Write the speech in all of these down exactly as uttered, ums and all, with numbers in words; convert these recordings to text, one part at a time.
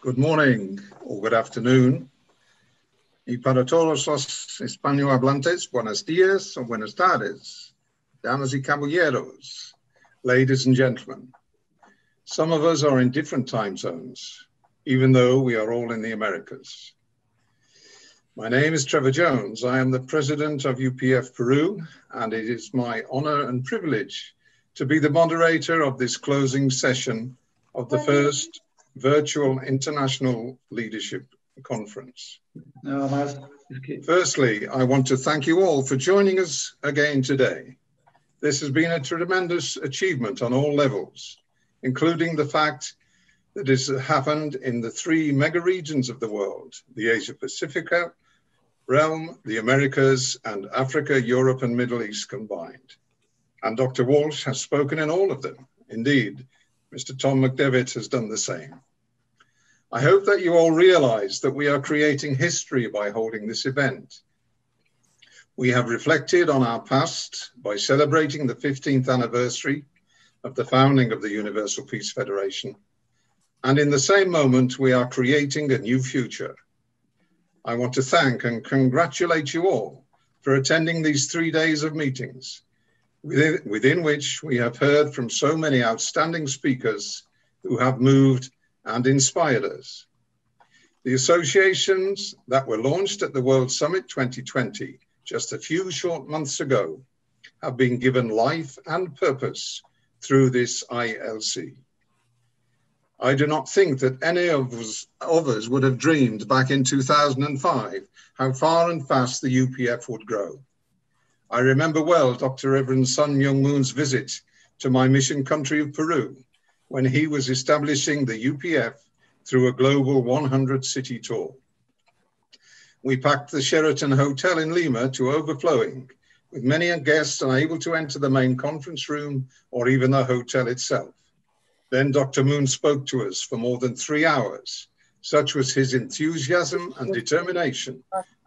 Good morning or good afternoon. Y para todos los hispanohablantes, buenos días o buenas tardes, damas y caballeros, ladies and gentlemen. Some of us are in different time zones, even though we are all in the Americas. My name is Trevor Jones. I am the president of U P F Peru, and it is my honor and privilege to be the moderator of this closing session of the first Virtual International Leadership Conference. No, Firstly, I want to thank you all for joining us again today. This has been a tremendous achievement on all levels, including the fact that it has happened in the three mega regions of the world, the Asia Pacific realm, the Americas, and Africa, Europe, and Middle East combined. And Doctor Walsh has spoken in all of them. Indeed, Mister Tom McDevitt has done the same. I hope that you all realize that we are creating history by holding this event. We have reflected on our past by celebrating the fifteenth anniversary of the founding of the Universal Peace Federation. And in the same moment, we are creating a new future. I want to thank and congratulate you all for attending these three days of meetings, within, within which we have heard from so many outstanding speakers who have moved and inspired us. The associations that were launched at the World Summit twenty twenty just a few short months ago have been given life and purpose through this I L C. I do not think that any of us, of us would have dreamed back in two thousand five how far and fast the U P F would grow. I remember well Doctor Reverend Sun Myung Moon's visit to my mission country of Peru, when he was establishing the U P F through a global one hundred city tour. We packed the Sheraton Hotel in Lima to overflowing, with many guests unable to enter the main conference room or even the hotel itself. Then Doctor Moon spoke to us for more than three hours. Such was his enthusiasm and determination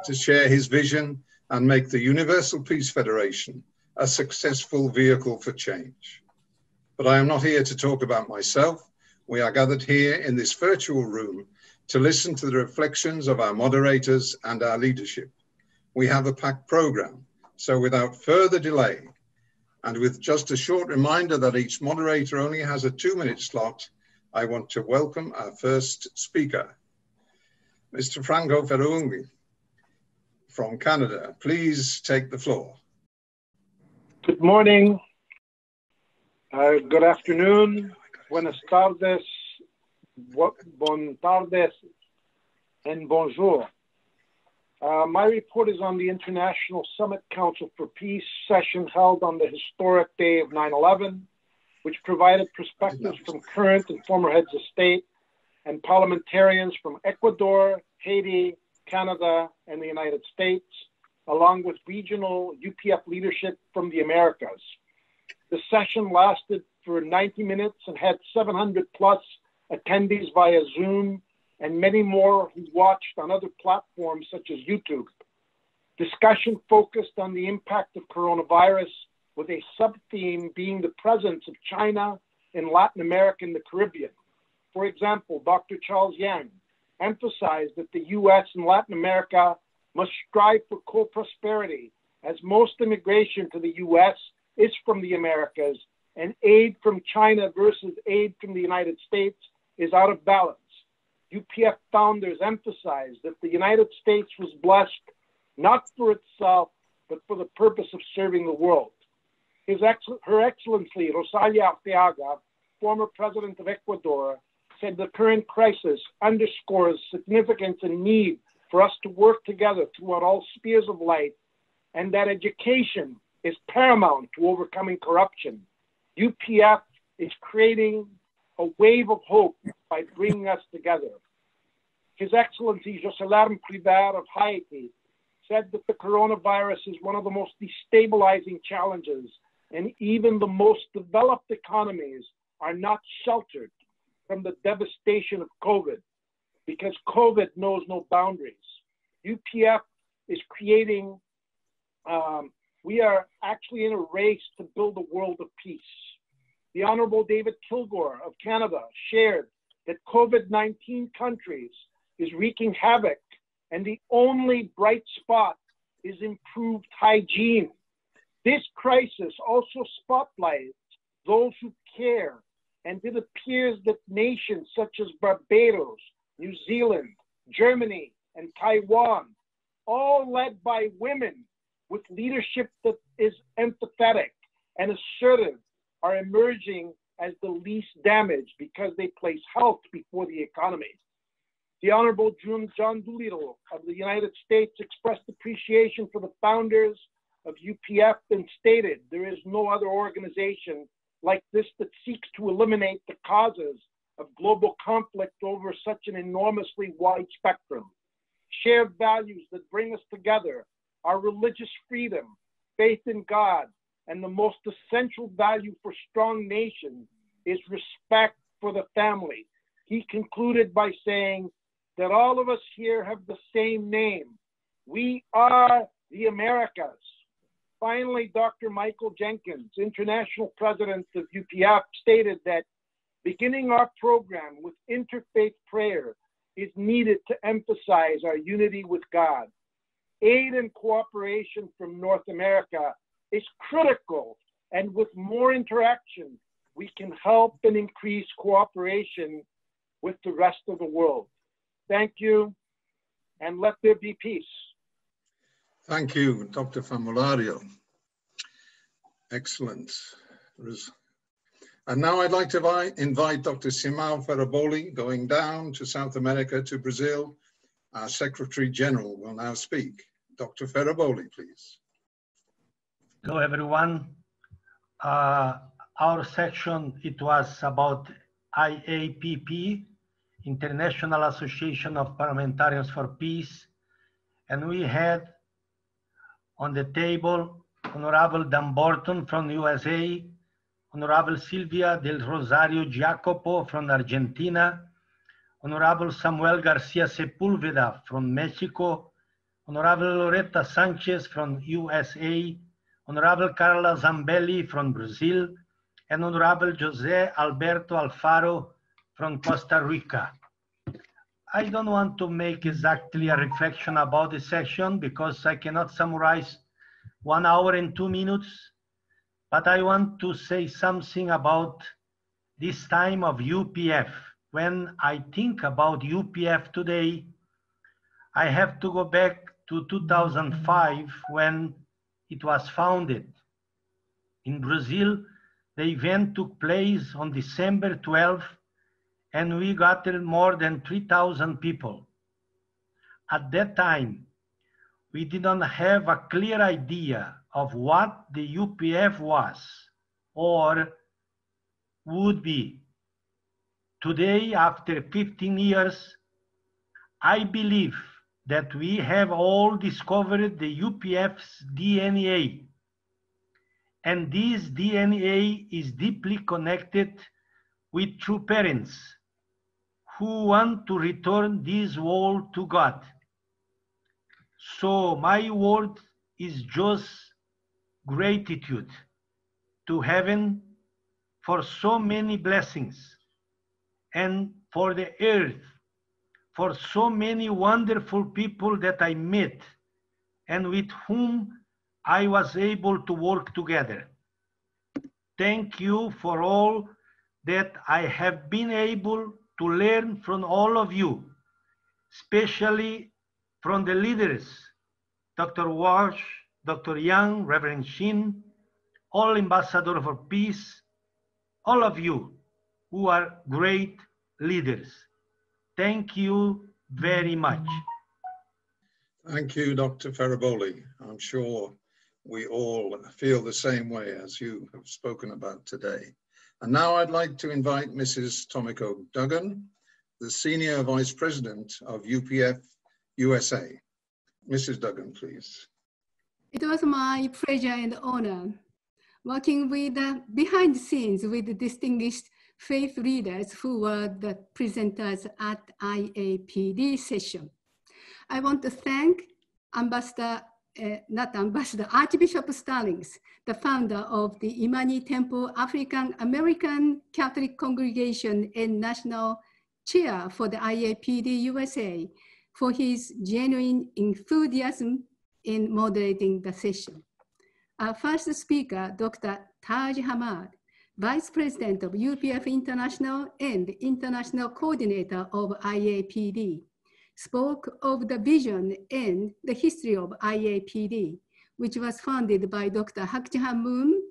to share his vision and make the Universal Peace Federation a successful vehicle for change. But I am not here to talk about myself. We are gathered here in this virtual room to listen to the reflections of our moderators and our leadership. We have a packed program, so without further delay, and with just a short reminder that each moderator only has a two-minute slot, I want to welcome our first speaker, Mister Franco Ferruunghi from Canada. Please take the floor. Good morning, uh, good afternoon, buenas tardes, bon tardes, and bonjour. Uh, my report is on the International Summit Council for Peace session held on the historic day of nine eleven, which provided perspectives from current and former heads of state and parliamentarians from Ecuador, Haiti, Canada, and the United States, along with regional U P F leadership from the Americas. The session lasted for ninety minutes and had seven hundred plus attendees via Zoom and many more who watched on other platforms such as YouTube. Discussion focused on the impact of coronavirus, with a sub-theme being the presence of China in Latin America and the Caribbean. For example, Doctor Charles Yang emphasized that the U S and Latin America must strive for co-prosperity, as most immigration to the U S is from the Americas, and aid from China versus aid from the United States is out of balance. U P F founders emphasized that the United States was blessed not for itself, but for the purpose of serving the world. His ex Her Excellency, Rosalia Arteaga, former president of Ecuador, said the current crisis underscores significance and need for us to work together throughout all spheres of life, and that education is paramount to overcoming corruption. U P F is creating a wave of hope by bringing us together. His Excellency, Jocelerme Privert of Haiti, said that the coronavirus is one of the most destabilizing challenges, and even the most developed economies are not sheltered from the devastation of COVID, because COVID knows no boundaries. U P F is creating, um, we are actually in a race to build a world of peace. The Honorable David Kilgour of Canada shared that COVID nineteen countries is wreaking havoc, and the only bright spot is improved hygiene. This crisis also spotlights those who care, and it appears that nations such as Barbados, New Zealand, Germany, and Taiwan, all led by women with leadership that is empathetic and assertive, are emerging as the least damaged because they place health before the economy. The Honorable John Doolittle of the United States expressed appreciation for the founders of U P F and stated, there is no other organization like this that seeks to eliminate the causes of global conflict over such an enormously wide spectrum. Shared values that bring us together are religious freedom, faith in God, and the most essential value for strong nations is respect for the family. He concluded by saying that all of us here have the same name. We are the Americas. Finally, Doctor Michael Jenkins, international president of U P F, stated that beginning our program with interfaith prayer is needed to emphasize our unity with God. Aid and cooperation from North America is critical, and with more interaction, we can help and increase cooperation with the rest of the world. Thank you, and let there be peace. Thank you, Doctor Famulario. Excellent. And now I'd like to invite Doctor Simão Ferraboli, going down to South America, to Brazil. Our Secretary General will now speak. Doctor Ferraboli, please. Hello, everyone. Uh, our section, it was about I A P P, International Association of Parliamentarians for Peace, and we had on the table Honorable Dan Burton from U S A, Honorable Silvia del Rosario Jacopo from Argentina, Honorable Samuel Garcia Sepúlveda from Mexico, Honorable Loretta Sanchez from U S A, Honorable Carla Zambelli from Brazil, and Honorable José Alberto Alfaro from Costa Rica. I don't want to make exactly a reflection about this session because I cannot summarize one hour and two minutes, but I want to say something about this time of U P F. When I think about U P F today, I have to go back to two thousand five when it was founded. In Brazil, the event took place on December twelfth, and we gathered more than three thousand people. At that time, we didn't have a clear idea of what the U P F was or would be. Today, after fifteen years, I believe that we have all discovered the U P F's D N A. And this D N A is deeply connected with true parents who want to return this world to God. So my word is just gratitude to heaven for so many blessings and for the earth, for so many wonderful people that I met and with whom I was able to work together. Thank you for all that I have been able to learn from all of you, especially from the leaders, Doctor Walsh, Doctor Yang, Reverend Shin, all ambassadors for peace, all of you who are great leaders. Thank you very much. Thank you, Doctor Ferraboli. I'm sure we all feel the same way as you have spoken about today. And now I'd like to invite Missus Tomiko Duggan, the Senior Vice President of U P F U S A. Missus Duggan, please. It was my pleasure and honor working with uh, behind the scenes with distinguished faith leaders who were the presenters at I A P D session. I want to thank Ambassador Uh, not Ambassador, Archbishop Stallings, the founder of the Imani Temple African American Catholic Congregation and National chair for the I A P D U S A for his genuine enthusiasm in moderating the session. Our first speaker, Doctor Taj Hamad, Vice President of U P F International and International Coordinator of I A P D, spoke of the vision and the history of I A P D, which was founded by Doctor Hak Ja Han Moon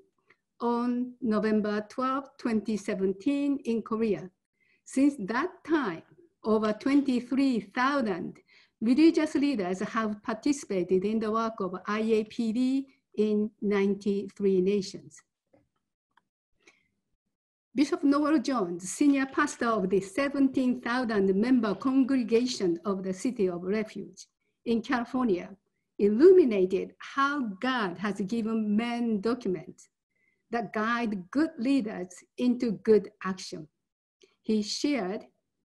on November twelfth, twenty seventeen in Korea. Since that time, over twenty-three thousand religious leaders have participated in the work of I A P D in ninety-three nations. Bishop Noel Jones, senior pastor of the seventeen thousand member congregation of the City of Refuge in California, illuminated how God has given men documents that guide good leaders into good action. He shared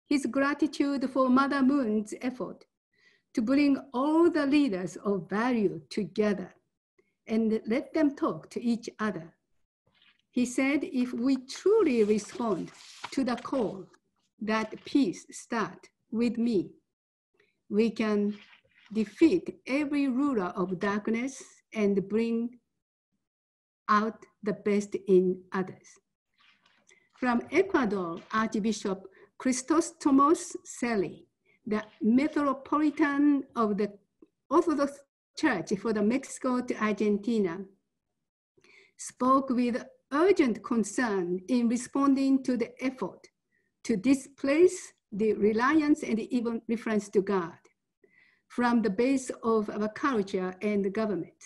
his gratitude for Mother Moon's effort to bring all the leaders of value together and let them talk to each other. He said, if we truly respond to the call that peace starts with me, we can defeat every ruler of darkness and bring out the best in others. From Ecuador, Archbishop Christostomos Selly, the Metropolitan of the Orthodox Church for the Mexico to Argentina, spoke with urgent concern in responding to the effort to displace the reliance and even reference to God from the base of our culture and government.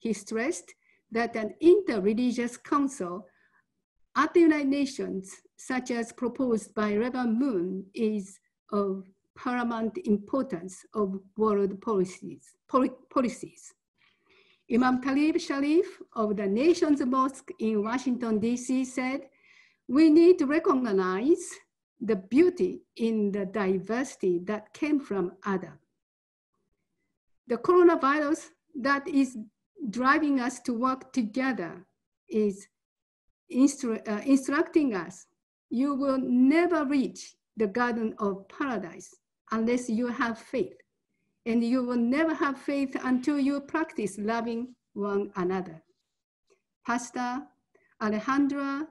He stressed that an interreligious council at the United Nations, such as proposed by Reverend Moon, is of paramount importance of world policies. policies. Imam Talib Sharif of the Nation's Mosque in Washington, D C said, we need to recognize the beauty in the diversity that came from Adam. The coronavirus that is driving us to work together is instru uh, instructing us, you will never reach the garden of paradise unless you have faith. And you will never have faith until you practice loving one another. Pastor Alejandra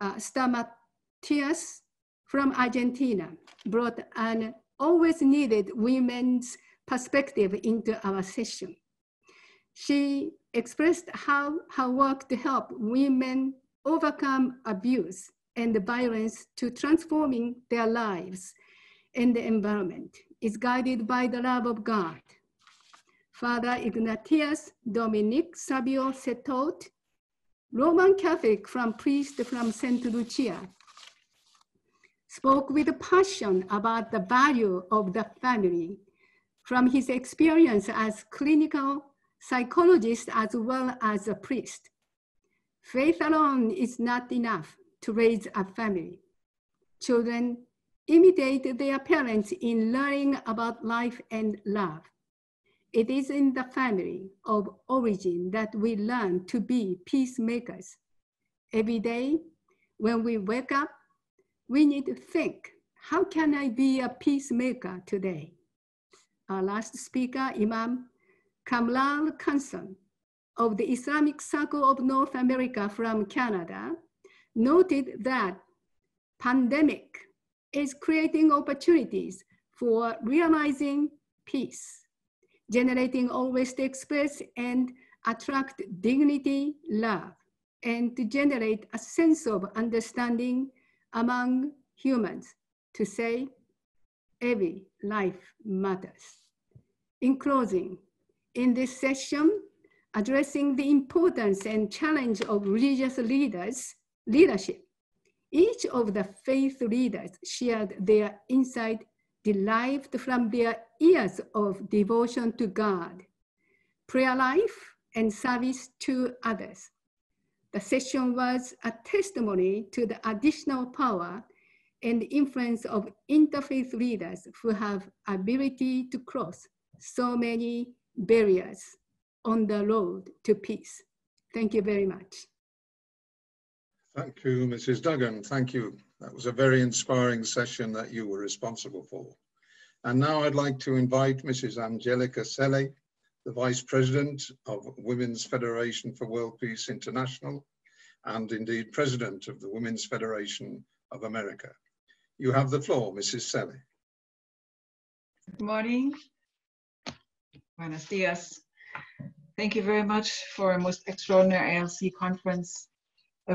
uh, Stamatias from Argentina brought an always needed women's perspective into our session. She expressed how her work to help women overcome abuse and violence to transforming their lives and the environment is guided by the love of God. Father Ignatius Dominic Sabio Setot, Roman Catholic from priest from Saint Lucia, spoke with passion about the value of the family from his experience as clinical psychologist as well as a priest. Faith alone is not enough to raise a family. Children imitate their parents in learning about life and love. It is in the family of origin that we learn to be peacemakers. Every day, when we wake up, we need to think, how can I be a peacemaker today? Our last speaker, Imam Kamlal Khanson of the Islamic Circle of North America from Canada, noted that pandemic is creating opportunities for realizing peace, generating always to express and attract dignity, love, and to generate a sense of understanding among humans, to say every life matters. In closing, in this session, addressing the importance and challenge of religious leaders, leadership, each of the faith leaders shared their insight derived from their years of devotion to God, prayer life, and service to others. The session was a testimony to the additional power and influence of interfaith leaders who have ability to cross so many barriers on the road to peace. Thank you very much. Thank you, Missus Duggan. Thank you. That was a very inspiring session that you were responsible for. And now I'd like to invite Missus Angelica Selle, the Vice President of Women's Federation for World Peace International, and indeed President of the Women's Federation of America. You have the floor, Missus Selle. Good morning. Buenos dias. Thank you very much for a most extraordinary I L C conference.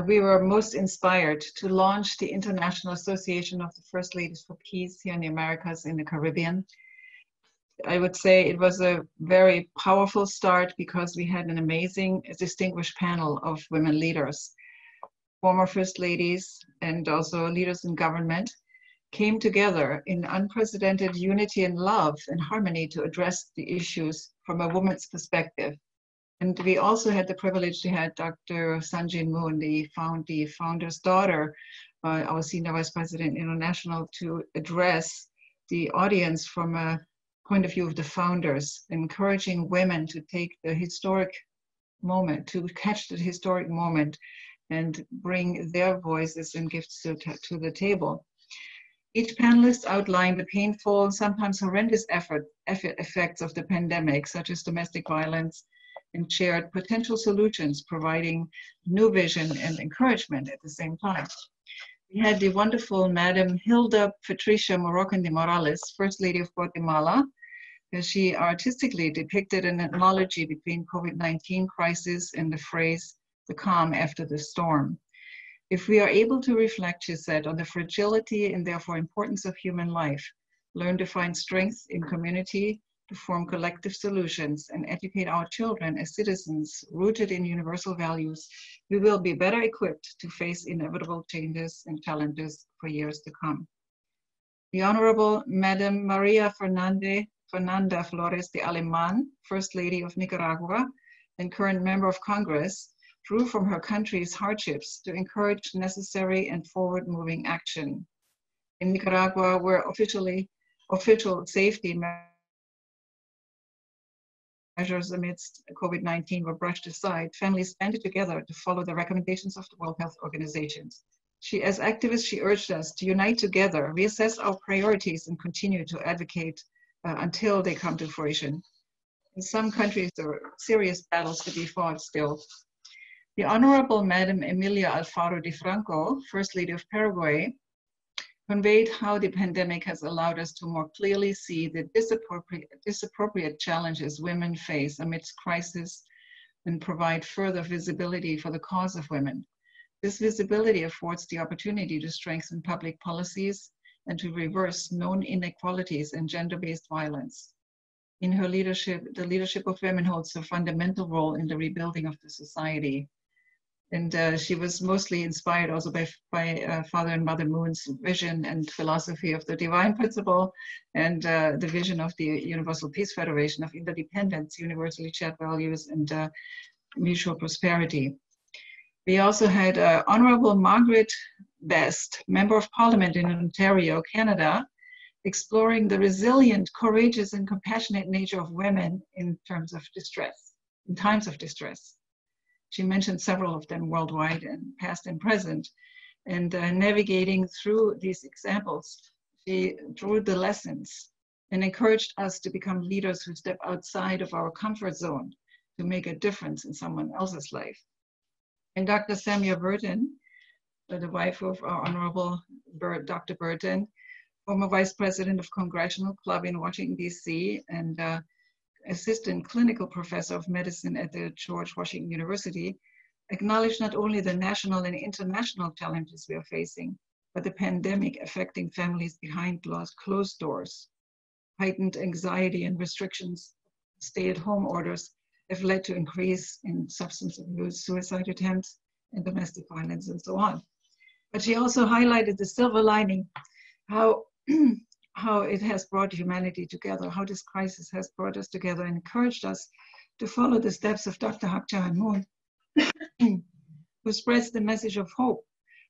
We were most inspired to launch the International Association of the First Ladies for Peace here in the Americas in the Caribbean. I would say it was a very powerful start because we had an amazing, distinguished panel of women leaders. Former First Ladies and also leaders in government came together in unprecedented unity and love and harmony to address the issues from a woman's perspective. And we also had the privilege to have Doctor Sun Myung Moon, the, found, the founder's daughter, uh, our Senior Vice President International, to address the audience from a point of view of the founders, encouraging women to take the historic moment, to catch the historic moment and bring their voices and gifts to, to the table. Each panelist outlined the painful, sometimes horrendous effort, effects of the pandemic, such as domestic violence, and shared potential solutions, providing new vision and encouragement at the same time. We had the wonderful Madam Hilda Patricia Moroccan de Morales, First Lady of Guatemala. She artistically depicted an analogy between COVID nineteen crisis and the phrase, the calm after the storm. If we are able to reflect, she said, on the fragility and therefore importance of human life, learn to find strength in community, to form collective solutions and educate our children as citizens rooted in universal values, we will be better equipped to face inevitable changes and challenges for years to come. The Honorable Madam Maria Fernande, Fernanda Flores de Alemán, First Lady of Nicaragua and current member of Congress, drew from her country's hardships to encourage necessary and forward-moving action. In Nicaragua, where officially official safety measures measures amidst COVID nineteen were brushed aside, families banded together to follow the recommendations of the World Health Organization. She, as activists, she urged us to unite together, reassess our priorities, and continue to advocate uh, until they come to fruition. In some countries, there are serious battles to be fought still. The Honorable Madam Emilia Alfaro de Franco, First Lady of Paraguay, conveyed how the pandemic has allowed us to more clearly see the disappropriate, disappropriate challenges women face amidst crisis and provide further visibility for the cause of women. This visibility affords the opportunity to strengthen public policies and to reverse known inequalities and gender-based violence. In her leadership, the leadership of women holds a fundamental role in the rebuilding of the society. And uh, she was mostly inspired also by, by uh, Father and Mother Moon's vision and philosophy of the divine principle and uh, the vision of the Universal Peace Federation of interdependence, universally shared values, and uh, mutual prosperity. We also had uh, Honorable Margaret Best, Member of Parliament in Ontario, Canada, exploring the resilient, courageous, and compassionate nature of women in terms of distress, in times of distress. She mentioned several of them worldwide and past and present. And uh, navigating through these examples, she drew the lessons and encouraged us to become leaders who step outside of our comfort zone to make a difference in someone else's life. And Doctor Samia Burton, the wife of our Honorable Doctor Burton, former Vice President of Congressional Club in Washington, D C, and uh, Assistant Clinical Professor of Medicine at the George Washington University, acknowledged not only the national and international challenges we are facing, but the pandemic affecting families behind closed doors. Heightened anxiety and restrictions, stay-at-home orders have led to increase in substance abuse, suicide attempts, and domestic violence, and so on. But she also highlighted the silver lining, how how it has brought humanity together, how this crisis has brought us together and encouraged us to follow the steps of Doctor Hak Ja Han Moon, who spreads the message of hope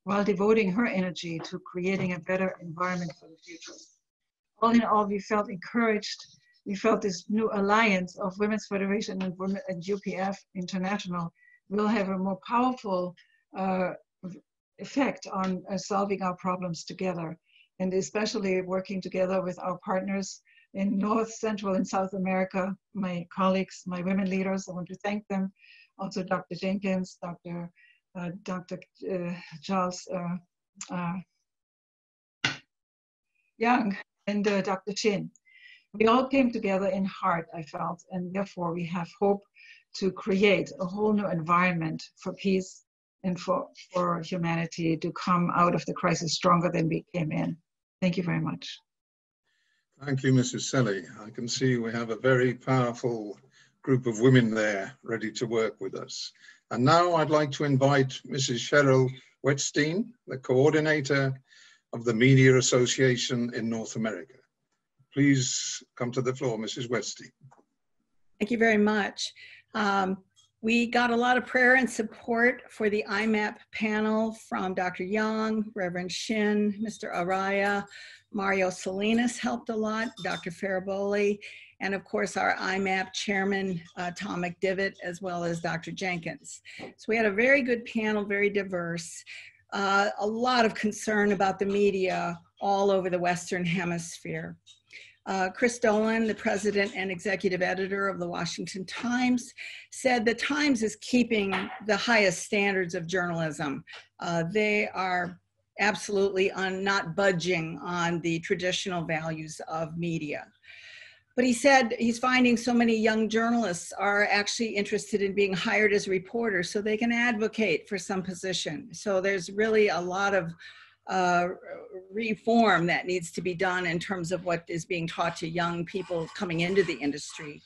while devoting her energy to creating a better environment for the future. All in all, we felt encouraged. We felt this new alliance of Women's Federation and, Women and U P F International will have a more powerful uh, effect on uh, solving our problems together, and especially working together with our partners in North, Central, and South America, my colleagues, my women leaders. I want to thank them. Also, Doctor Jenkins, Doctor Uh, Doctor Uh, Charles uh, uh, Yang, and uh, Doctor Chin. We all came together in heart, I felt, and therefore we have hope to create a whole new environment for peace and for, for humanity to come out of the crisis stronger than we came in. Thank you very much. Thank you, Missus Selly. I can see we have a very powerful group of women there ready to work with us. And now I'd like to invite Missus Cheryl Wetstein, the coordinator of the Media Association in North America. Please come to the floor, Missus Wetstein. Thank you very much. Um, we got a lot of prayer and support for the I M A P panel from Doctor Yang, Reverend Shin, Mister Araya, Mario Salinas helped a lot, Doctor Ferraboli, and of course our I M A P chairman, uh, Tom McDivitt, as well as Doctor Jenkins. So we had a very good panel, very diverse, uh, a lot of concern about the media all over the Western Hemisphere. Uh, Chris Dolan, the president and executive editor of the Washington Times, said the Times is keeping the highest standards of journalism. Uh, they are absolutely on, not budging on the traditional values of media. But he said he's finding so many young journalists are actually interested in being hired as reporters so they can advocate for some position. So there's really a lot of uh, reform that needs to be done in terms of what is being taught to young people coming into the industry.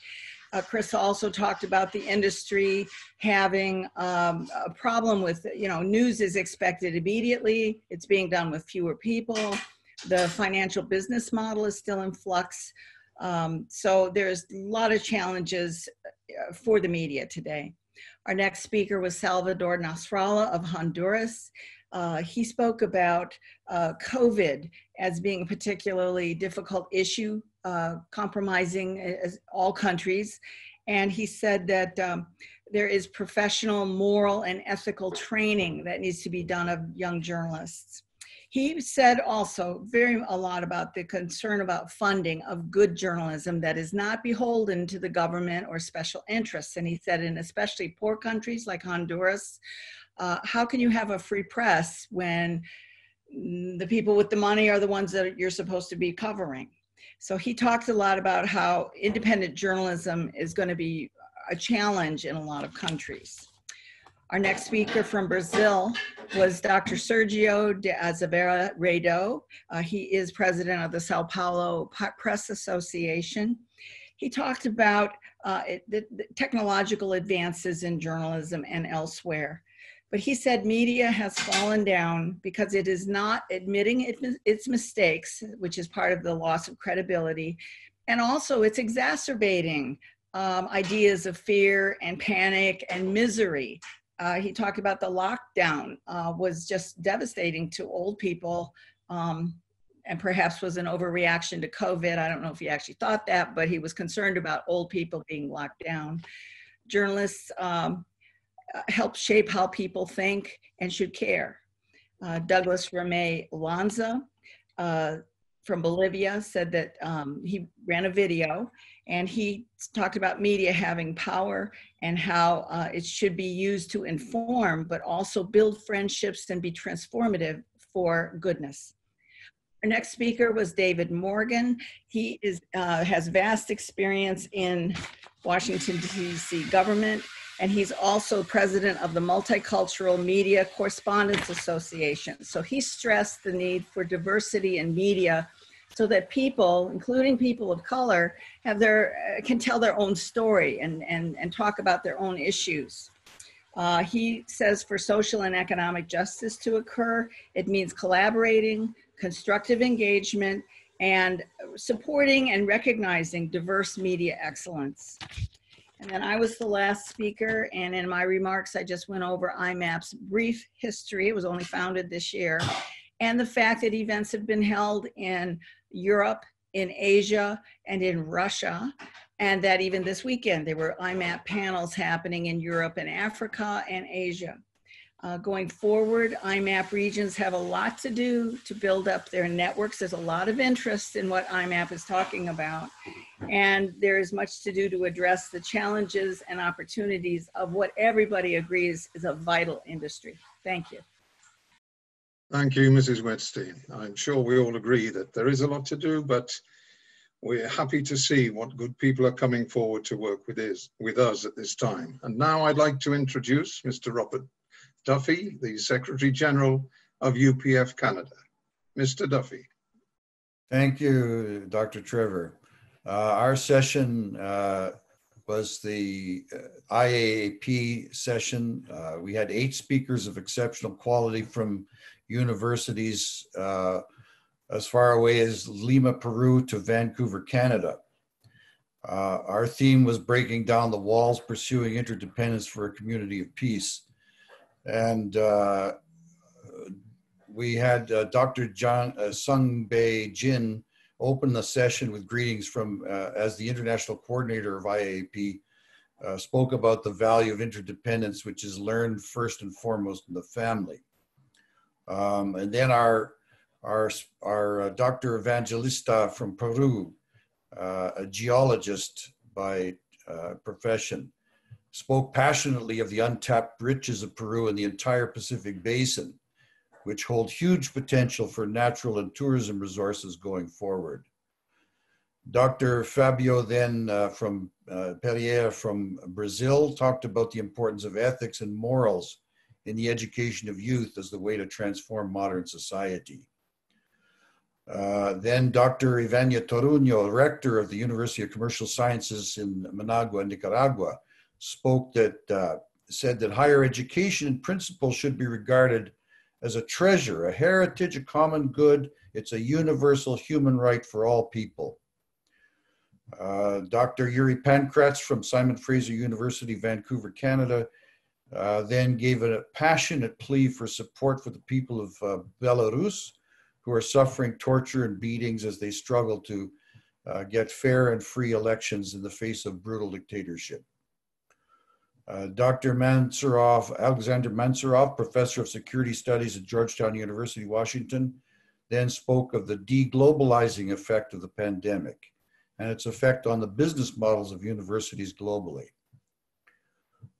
Uh, Chris also talked about the industry having um, a problem with, you know, news is expected immediately. It's being done with fewer people. The financial business model is still in flux. Um, so there's a lot of challenges for the media today. Our next speaker was Salvador Nasrallah of Honduras. Uh, he spoke about uh, COVID as being a particularly difficult issue, uh, compromising all countries. And he said that um, there is professional, moral, and ethical training that needs to be done of young journalists. He said also very a lot about the concern about funding of good journalism that is not beholden to the government or special interests. And he said in especially poor countries like Honduras, uh, how can you have a free press when the people with the money are the ones that you're supposed to be covering? So he talked a lot about how independent journalism is going to be a challenge in a lot of countries. Our next speaker from Brazil was Doctor Sergio de Azevedo. Uh, he is president of the Sao Paulo Press Association. He talked about uh, it, the, the technological advances in journalism and elsewhere. But he said media has fallen down because it is not admitting it, its mistakes, which is part of the loss of credibility. And also it's exacerbating um, ideas of fear and panic and misery. Uh, he talked about the lockdown uh, was just devastating to old people um, and perhaps was an overreaction to COVID. I don't know if he actually thought that, but he was concerned about old people being locked down. Journalists um, help shape how people think and should care. Uh, Douglas Ramey Lanza uh, from Bolivia said that um, he ran a video and he talked about media having power and how uh, it should be used to inform, but also build friendships and be transformative for goodness. Our next speaker was David Morgan. He is, uh, has vast experience in Washington, D C government, and he's also president of the Multicultural Media Correspondents Association. So he stressed the need for diversity in media so that people, including people of color, have their, uh, can tell their own story and, and, and talk about their own issues. Uh, he says for social and economic justice to occur, it means collaborating, constructive engagement, and supporting and recognizing diverse media excellence. And then I was the last speaker, and in my remarks, I just went over I M A P's brief history. It was only founded this year, and the fact that events have been held in Europe, in Asia, and in Russia, and that even this weekend there were I M A P panels happening in Europe and Africa and Asia. Uh, going forward, I M A P regions have a lot to do to build up their networks. There's a lot of interest in what I M A P is talking about, and there is much to do to address the challenges and opportunities of what everybody agrees is a vital industry. Thank you. Thank you, Missus Wetstein. I'm sure we all agree that there is a lot to do, but we're happy to see what good people are coming forward to work with, is, with us at this time. And now I'd like to introduce Mister Robert Duffy, the Secretary General of U P F Canada. Mister Duffy. Thank you, Doctor Trevor. Uh, our session uh, was the uh, I A A P session. Uh, we had eight speakers of exceptional quality from universities uh, as far away as Lima, Peru to Vancouver, Canada. Uh, our theme was breaking down the walls, pursuing interdependence for a community of peace. And uh, we had uh, Doctor John uh, Sung Bae Jin open the session with greetings from, uh, as the international coordinator of I A A P, uh, spoke about the value of interdependence, which is learned first and foremost in the family. Um, and then our, our, our uh, Doctor Evangelista from Peru, uh, a geologist by uh, profession, spoke passionately of the untapped riches of Peru and the entire Pacific Basin, which hold huge potential for natural and tourism resources going forward. Doctor Fabio then uh, from uh, Pereira from Brazil talked about the importance of ethics and morals in the education of youth as the way to transform modern society. Uh, then Doctor Ivania Toruño, rector of the University of Commercial Sciences in Managua, Nicaragua, spoke that, uh, said that higher education in principle should be regarded as a treasure, a heritage, a common good. It's a universal human right for all people. Uh, Doctor Yuri Pankratz from Simon Fraser University, Vancouver, Canada, uh, then gave a passionate plea for support for the people of uh, Belarus, who are suffering torture and beatings as they struggle to uh, get fair and free elections in the face of brutal dictatorship. Uh, Doctor Mansurov, Alexander Mansurov, Professor of Security Studies at Georgetown University, Washington, then spoke of the de-globalizing effect of the pandemic and its effect on the business models of universities globally.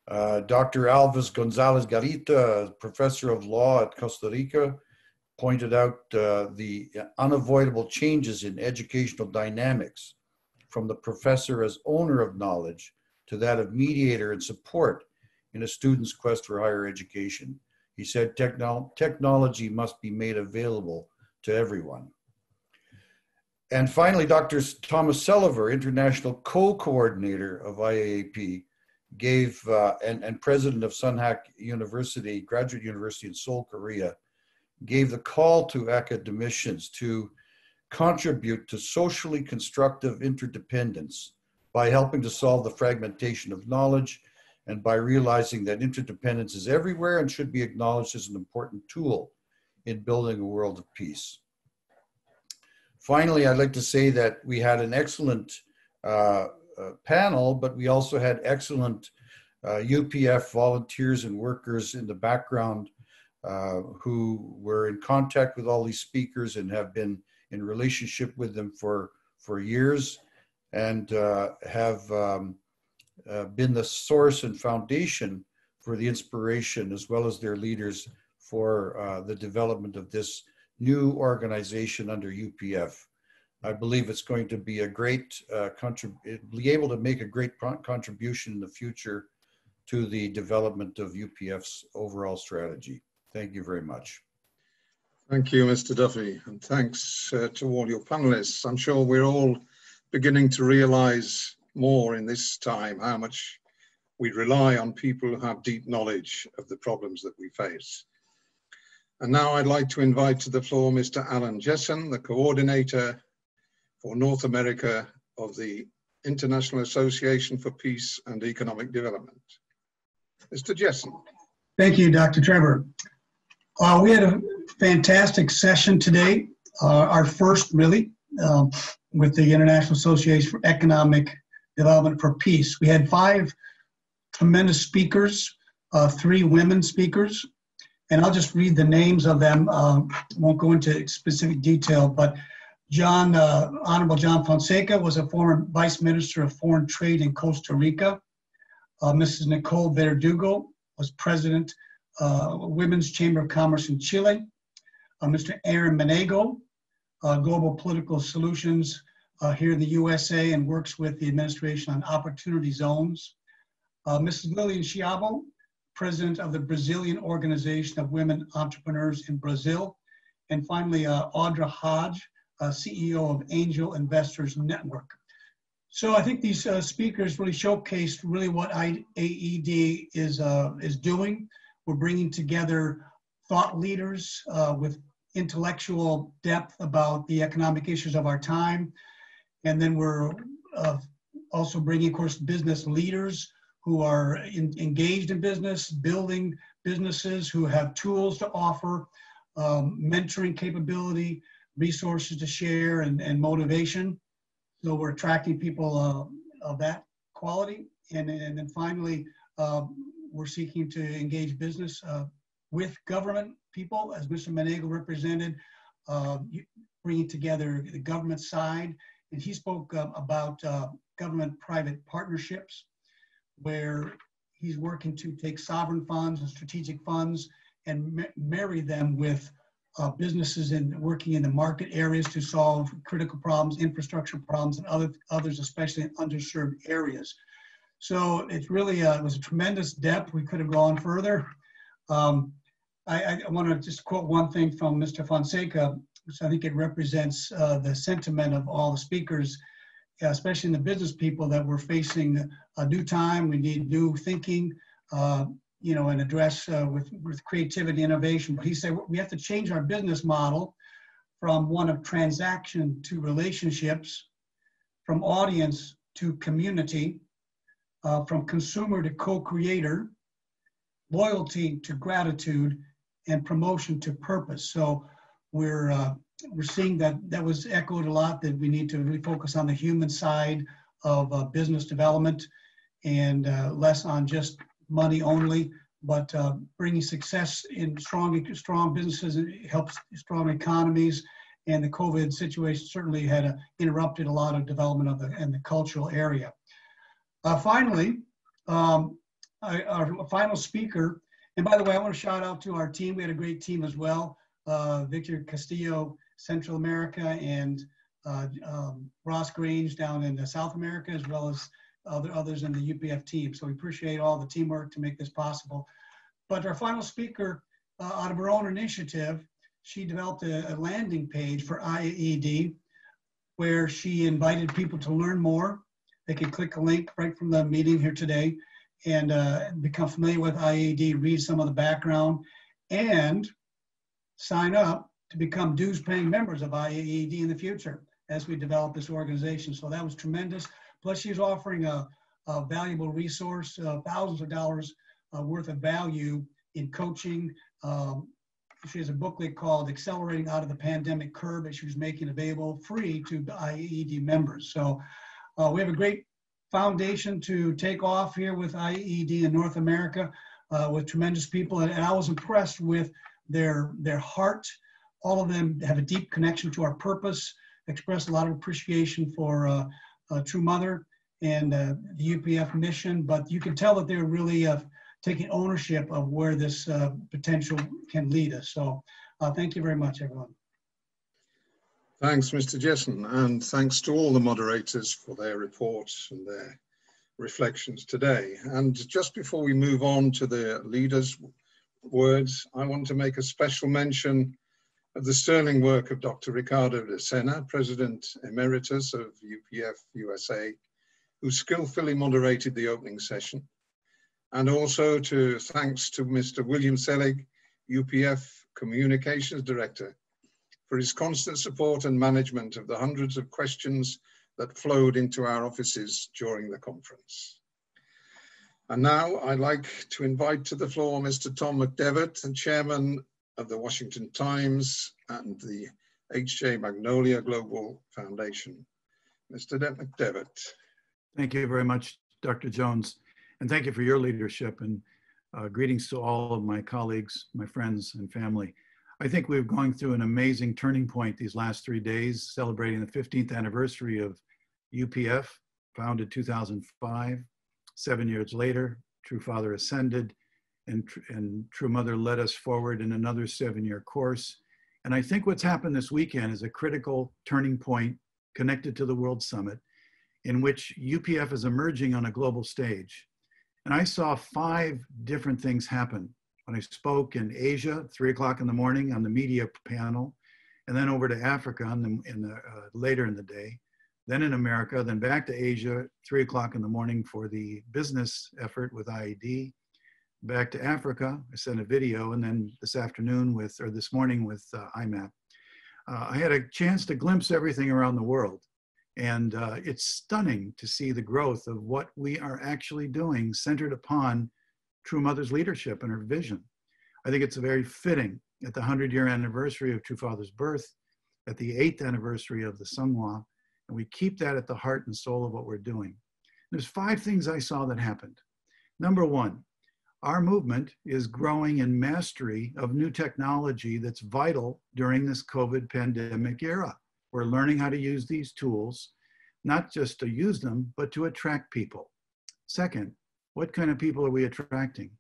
Uh, Doctor Alves Gonzalez Garita, Professor of Law at Costa Rica, pointed out uh, the unavoidable changes in educational dynamics from the professor as owner of knowledge to that of mediator and support in a student's quest for higher education. He said Techno technology must be made available to everyone. And finally, Doctor Thomas Selliver, international co-coordinator of I A A P, gave, uh, and, and president of Sunhak University, Graduate University in Seoul, Korea, gave the call to academicians to contribute to socially constructive interdependence by helping to solve the fragmentation of knowledge and by realizing that interdependence is everywhere and should be acknowledged as an important tool in building a world of peace. Finally, I'd like to say that we had an excellent uh, uh, panel, but we also had excellent uh, U P F volunteers and workers in the background uh, who were in contact with all these speakers and have been in relationship with them for, for years, and uh, have um, uh, been the source and foundation for the inspiration, as well as their leaders, for uh, the development of this new organization under U P F. I believe it's going to be a great, uh, be able to make a great contribution in the future to the development of U P F's overall strategy. Thank you very much. Thank you, Mister Duffy, and thanks uh, to all your panelists. I'm sure we're all beginning to realize more in this time how much we rely on people who have deep knowledge of the problems that we face. And now I'd like to invite to the floor Mister Alan Jessen, the coordinator for North America of the International Association for Peace and Economic Development. Mister Jessen. Thank you, Doctor Trevor. Uh, we had a fantastic session today, uh, our first really, uh, with the International Association for Economic Development for Peace. We had five tremendous speakers, uh, three women speakers, And I'll just read the names of them. Uh, won't go into specific detail, but John, uh, Honorable John Fonseca was a former Vice Minister of Foreign Trade in Costa Rica. Uh, Missus Nicole Verdugo was President uh, Women's Chamber of Commerce in Chile. Uh, Mister Aaron Menego, uh, Global Political Solutions uh, here in the U S A and works with the administration on opportunity zones. Uh, Missus Lilian Schiavo, President of the Brazilian Organization of Women Entrepreneurs in Brazil. And finally, uh, Audra Hodge, uh, C E O of Angel Investors Network. So I think these uh, speakers really showcased really what I A E D is, uh, is doing. We're bringing together thought leaders uh, with intellectual depth about the economic issues of our time. And then we're uh, also bringing, of course, business leaders who are in, engaged in business, building businesses, who have tools to offer, um, mentoring capability, resources to share, and, and motivation. So we're attracting people uh, of that quality. And, and then finally, uh, we're seeking to engage business uh, with government people, as Mister Menego represented, uh, bringing together the government side. And he spoke uh, about uh, government-private partnerships, where he's working to take sovereign funds and strategic funds and ma marry them with uh, businesses and working in the market areas to solve critical problems, infrastructure problems, and other others, especially in underserved areas. So it's really a, it was a tremendous depth. We could have gone further. Um, I, I want to just quote one thing from Mister Fonseca, which I think it represents uh, the sentiment of all the speakers, especially in the business people, that we're facing a new time. We need new thinking, uh, you know, and address uh, with, with creativity, innovation. But he said, we have to change our business model from one of transaction to relationships, from audience to community, uh, from consumer to co-creator, loyalty to gratitude, and promotion to purpose. So we're, uh, we're seeing that that was echoed a lot, that we need to really focus on the human side of uh, business development and uh, less on just money only, but uh, bringing success in strong, strong businesses helps strong economies. And the COVID situation certainly had uh, interrupted a lot of development of the, in the cultural area. Uh, finally, um, I, our final speaker, and by the way, I want to shout out to our team. We had a great team as well. Uh, Victor Castillo, Central America, and uh, um, Ross Grange down in South America, as well as other others in the U P F team. So we appreciate all the teamwork to make this possible. But our final speaker, uh, out of her own initiative, she developed a, a landing page for I A E D, where she invited people to learn more. They can click a link right from the meeting here today and uh, become familiar with I A E D, read some of the background, and sign up to become dues-paying members of I A E D in the future as we develop this organization. So that was tremendous. Plus, she's offering a, a valuable resource, uh, thousands of dollars uh, worth of value in coaching. Um, she has a booklet called Accelerating Out of the Pandemic Curve that she was making available free to I A E D members. So uh, we have a great foundation to take off here with I A E D in North America uh, with tremendous people. And, and I was impressed with Their, their heart. All of them have a deep connection to our purpose, express a lot of appreciation for uh, uh, True Mother and uh, the U P F mission, but you can tell that they're really uh, taking ownership of where this uh, potential can lead us. So uh, thank you very much, everyone. Thanks, Mister Jessen, and thanks to all the moderators for their reports and their reflections today. And just before we move on to the leaders' words, I want to make a special mention of the sterling work of Doctor Ricardo de Sena, President Emeritus of U P F U S A, who skillfully moderated the opening session, and also to thanks to Mister William Selig, U P F Communications Director, for his constant support and management of the hundreds of questions that flowed into our offices during the conference. And now I'd like to invite to the floor Mister Tom McDevitt, and Chairman of the Washington Times and the H J Magnolia Global Foundation. Mister McDevitt. Thank you very much, Doctor Jones. And thank you for your leadership. And Uh, greetings to all of my colleagues, my friends, and family. I think we've gone through an amazing turning point these last three days, celebrating the fifteenth anniversary of U P F, founded two thousand five. Seven years later, True Father ascended, and, and True Mother led us forward in another seven-year course. And I think what's happened this weekend is a critical turning point connected to the World Summit, in which U P F is emerging on a global stage. And I saw five different things happen. When I spoke in Asia, three o'clock in the morning on the media panel, and then over to Africa on the, in the, uh, later in the day, then in America, then back to Asia, three o'clock in the morning for the business effort with I E D, back to Africa, I sent a video, and then this afternoon with, or this morning with uh, I MAP. Uh, I had a chance to glimpse everything around the world. And uh, it's stunning to see the growth of what we are actually doing centered upon True Mother's leadership and her vision. I think it's very fitting at the hundred-year anniversary of True Father's birth, at the eighth anniversary of the Sunghwa, and we keep that at the heart and soul of what we're doing. There's five things I saw that happened. Number one, our movement is growing in mastery of new technology that's vital during this COVID pandemic era. We're learning how to use these tools, not just to use them, but to attract people. Second, what kind of people are we attracting?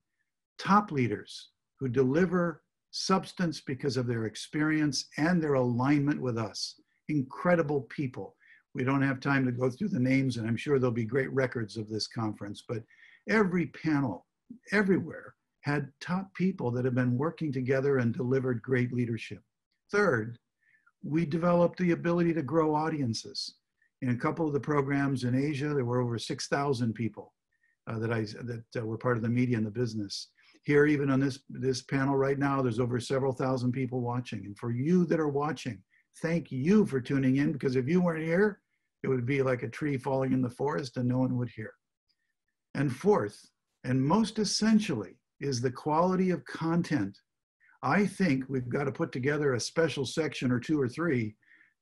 Top leaders who deliver substance because of their experience and their alignment with us. Incredible people. We don't have time to go through the names, and I'm sure there'll be great records of this conference, but every panel, everywhere, had top people that have been working together and delivered great leadership. Third, we developed the ability to grow audiences. In a couple of the programs in Asia, there were over six thousand people uh, that, I, that uh, were part of the media and the business. Here, even on this, this panel right now, there's over several thousand people watching. And for you that are watching, thank you for tuning in, because if you weren't here, it would be like a tree falling in the forest and no one would hear. And fourth, and most essentially, is the quality of content. I think we've got to put together a special section or two or three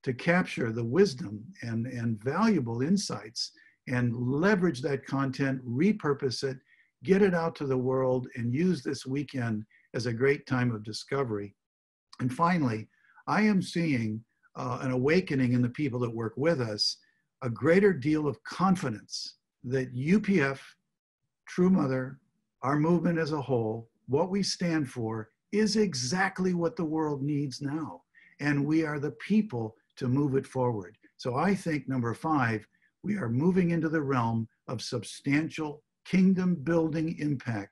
to capture the wisdom and, and valuable insights and leverage that content, repurpose it, get it out to the world, and use this weekend as a great time of discovery. And finally, I am seeing uh, an awakening in the people that work with us, a greater deal of confidence that U P F, True Mother, our movement as a whole, what we stand for, is exactly what the world needs now. And we are the people to move it forward. So I think, number five, we are moving into the realm of substantial kingdom building impact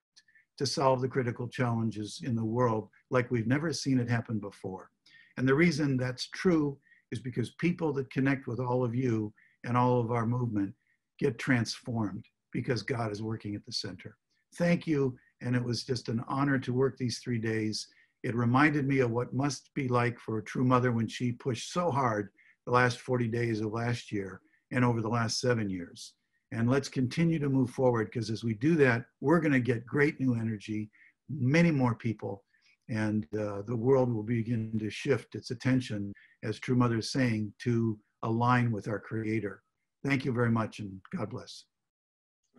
to solve the critical challenges in the world like we've never seen it happen before. And the reason that's true is because people that connect with all of you and all of our movement get transformed because God is working at the center. Thank you. And it was just an honor to work these three days. It reminded me of what must be like for a True Mother when she pushed so hard the last forty days of last year and over the last seven years. And let's continue to move forward, because as we do that, we're going to get great new energy, many more people, and uh, the world will begin to shift its attention, as True Mother is saying, to align with our Creator. Thank you very much, and God bless.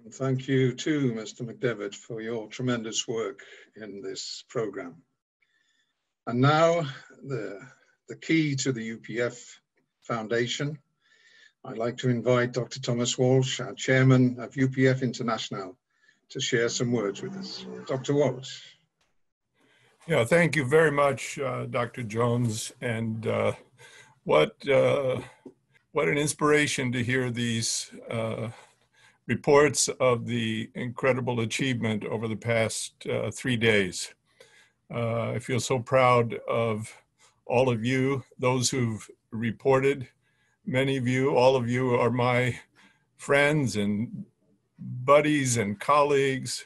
And thank you too, Mister McDevitt, for your tremendous work in this program. And now the, the key to the U P F Foundation. I'd like to invite Doctor Thomas Walsh, our chairman of U P F International, to share some words with us. Doctor Walsh. Yeah, thank you very much, uh, Doctor Jones. And uh, what, uh, what an inspiration to hear these uh, reports of the incredible achievement over the past uh, three days. Uh, I feel so proud of all of you, those who've reported. Many of you, all of you are my friends and buddies and colleagues,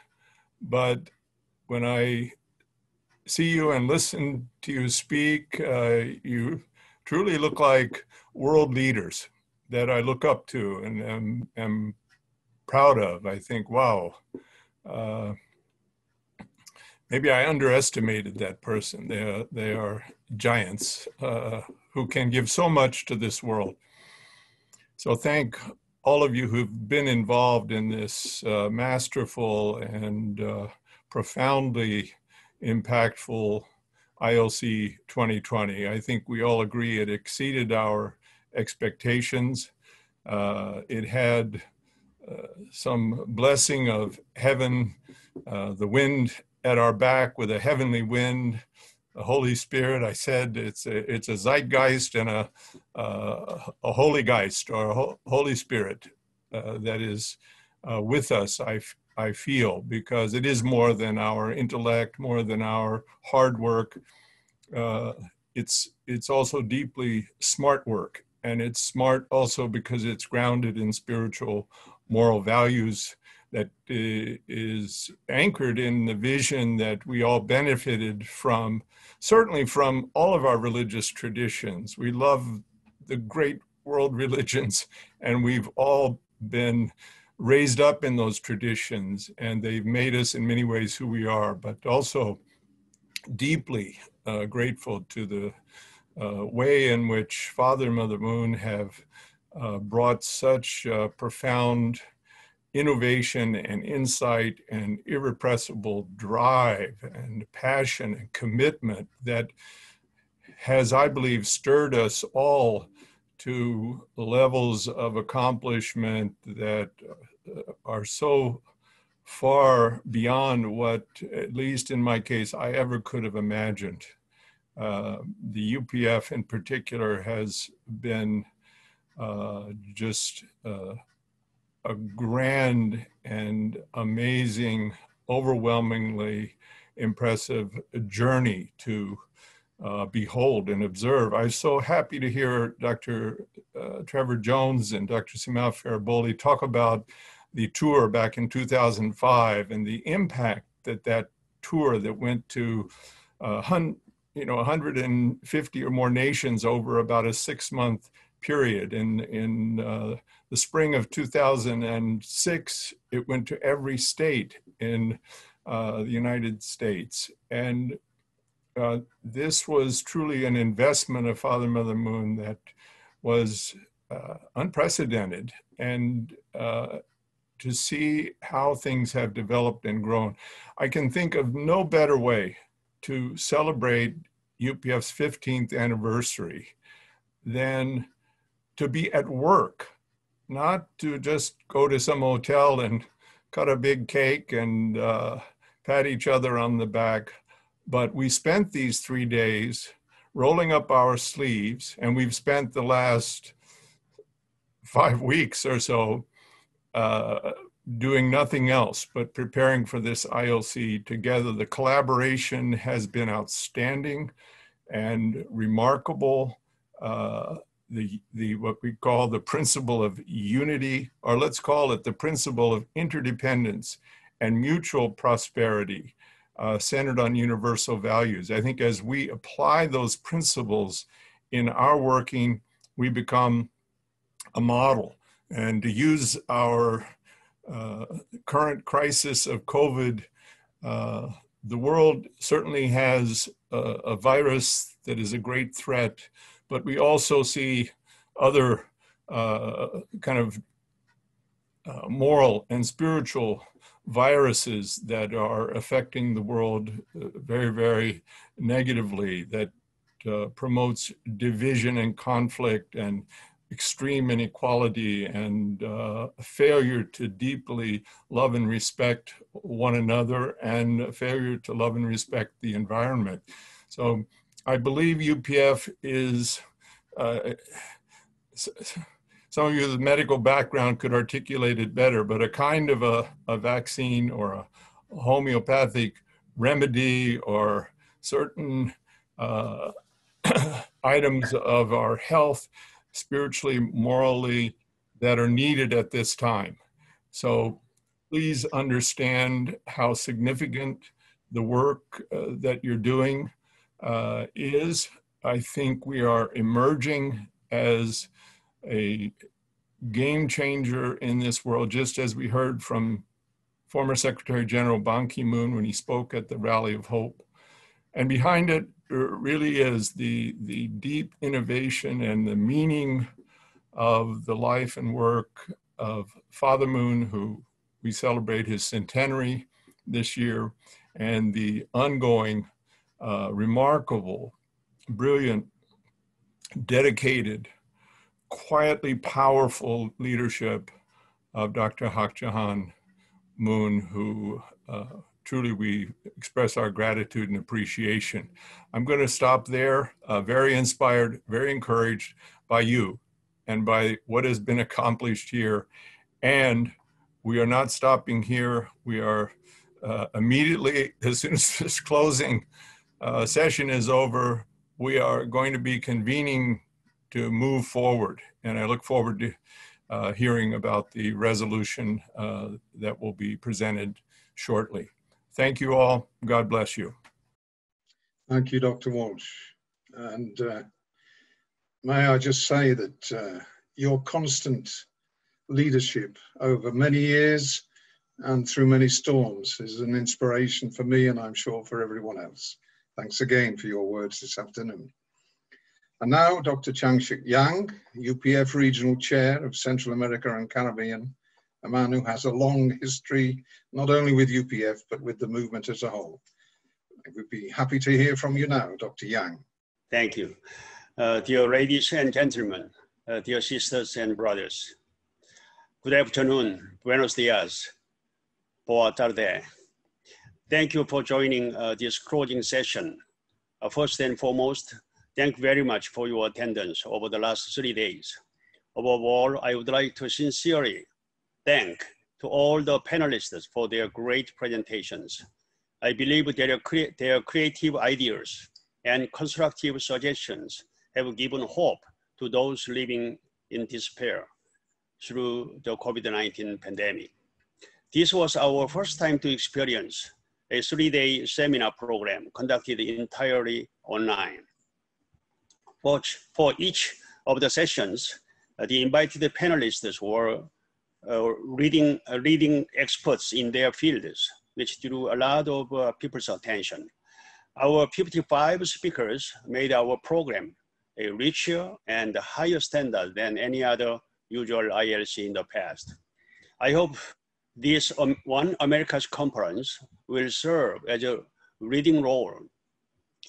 but when I see you and listen to you speak, uh, you truly look like world leaders that I look up to and am, am proud of. I think, wow, uh, maybe I underestimated that person. They are, they are giants uh, who can give so much to this world. So thank all of you who've been involved in this uh, masterful and uh, profoundly impactful I O C twenty twenty. I think we all agree it exceeded our expectations. Uh, it had uh, some blessing of heaven, uh, the wind at our back with a heavenly wind, the Holy Spirit. I said it's a, it's a zeitgeist and a, uh, a holy geist or a ho Holy Spirit uh, that is uh, with us, I, f I feel, because it is more than our intellect, more than our hard work. Uh, it's, it's also deeply smart work. And it's smart also because it's grounded in spiritual moral values that is anchored in the vision that we all benefited from, certainly from all of our religious traditions. We love the great world religions, and we've all been raised up in those traditions, and they've made us in many ways who we are, but also deeply uh, grateful to the Uh, way in which Father and Mother Moon have uh, brought such uh, profound innovation and insight and irrepressible drive and passion and commitment that has, I believe, stirred us all to levels of accomplishment that are so far beyond what, at least in my case, I ever could have imagined. Uh, the U P F in particular has been uh, just uh, a grand and amazing, overwhelmingly impressive journey to uh, behold and observe. I'm so happy to hear Doctor Uh, Trevor Jones and Doctor Simão Ferraboli talk about the tour back in two thousand five and the impact that that tour that went to uh, hundreds you know, one hundred fifty or more nations over about a six-month period. In, in uh, the spring of two thousand six, it went to every state in uh, the United States. And uh, this was truly an investment of Father Mother Moon that was uh, unprecedented. And uh, to see how things have developed and grown, I can think of no better way to celebrate U P F's fifteenth anniversary than to be at work, not to just go to some hotel and cut a big cake and uh, pat each other on the back. But we spent these three days rolling up our sleeves, and we've spent the last five weeks or so uh, doing nothing else but preparing for this I O C together. The collaboration has been outstanding and remarkable. Uh, the, the, what we call the principle of unity, or let's call it the principle of interdependence and mutual prosperity uh, centered on universal values. I think as we apply those principles in our working, we become a model. And to use our Uh, current crisis of COVID, uh, the world certainly has a, a virus that is a great threat, but we also see other uh, kind of uh, moral and spiritual viruses that are affecting the world very, very negatively, that uh, promotes division and conflict and extreme inequality and uh, failure to deeply love and respect one another, and failure to love and respect the environment. So I believe U P F is, uh, some of you with a medical background could articulate it better, but a kind of a, a vaccine or a homeopathic remedy or certain uh, items of our health spiritually, morally, that are needed at this time. So please understand how significant the work uh, that you're doing uh, is. I think we are emerging as a game changer in this world, just as we heard from former Secretary General Ban Ki-moon when he spoke at the Rally of Hope. And behind it, it really is the, the deep innovation and the meaning of the life and work of Father Moon, who we celebrate his centenary this year, and the ongoing, uh, remarkable, brilliant, dedicated, quietly powerful leadership of Doctor Hak Ja Han Moon, who uh, truly we express our gratitude and appreciation. I'm going to stop there, uh, very inspired, very encouraged by you and by what has been accomplished here. And we are not stopping here. We are uh, immediately, as soon as this closing uh, session is over, we are going to be convening to move forward. And I look forward to uh, hearing about the resolution uh, that will be presented shortly. Thank you all. God bless you. Thank you, Doctor Walsh. And uh, may I just say that uh, your constant leadership over many years and through many storms is an inspiration for me, and I'm sure for everyone else. Thanks again for your words this afternoon. And now, Doctor Changshik Yang, U P F Regional Chair of Central America and Caribbean, a man who has a long history, not only with U P F, but with the movement as a whole. I would be happy to hear from you now, Doctor Yang. Thank you. Uh, dear ladies and gentlemen, uh, dear sisters and brothers, good afternoon, buenos dias, boa tarde. Thank you for joining uh, this closing session. Uh, first and foremost, thank you very much for your attendance over the last three days. Above all, I would like to sincerely thank to all the panelists for their great presentations. I believe their, cre their creative ideas and constructive suggestions have given hope to those living in despair through the COVID nineteen pandemic. This was our first time to experience a three-day seminar program conducted entirely online. For each of the sessions, the invited panelists were uh, leading, uh, leading experts in their fields, which drew a lot of uh, people's attention. Our fifty-five speakers made our program a richer and higher standard than any other usual I L C in the past. I hope this um, One America's Conference will serve as a leading role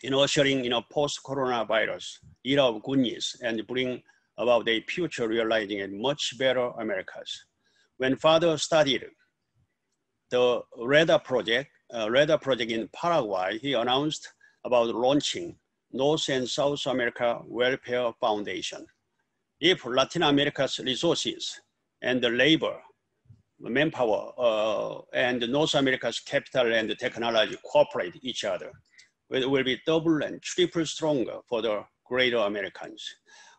in ushering in a post-coronavirus era of goodness and bring about a future realizing a much better Americas. When Father studied the radar project, uh, radar project in Paraguay, he announced about launching North and South America Welfare Foundation. If Latin America's resources and the labor, manpower, uh, and North America's capital and technology cooperate each other, it will be double and triple stronger for the greater Americans.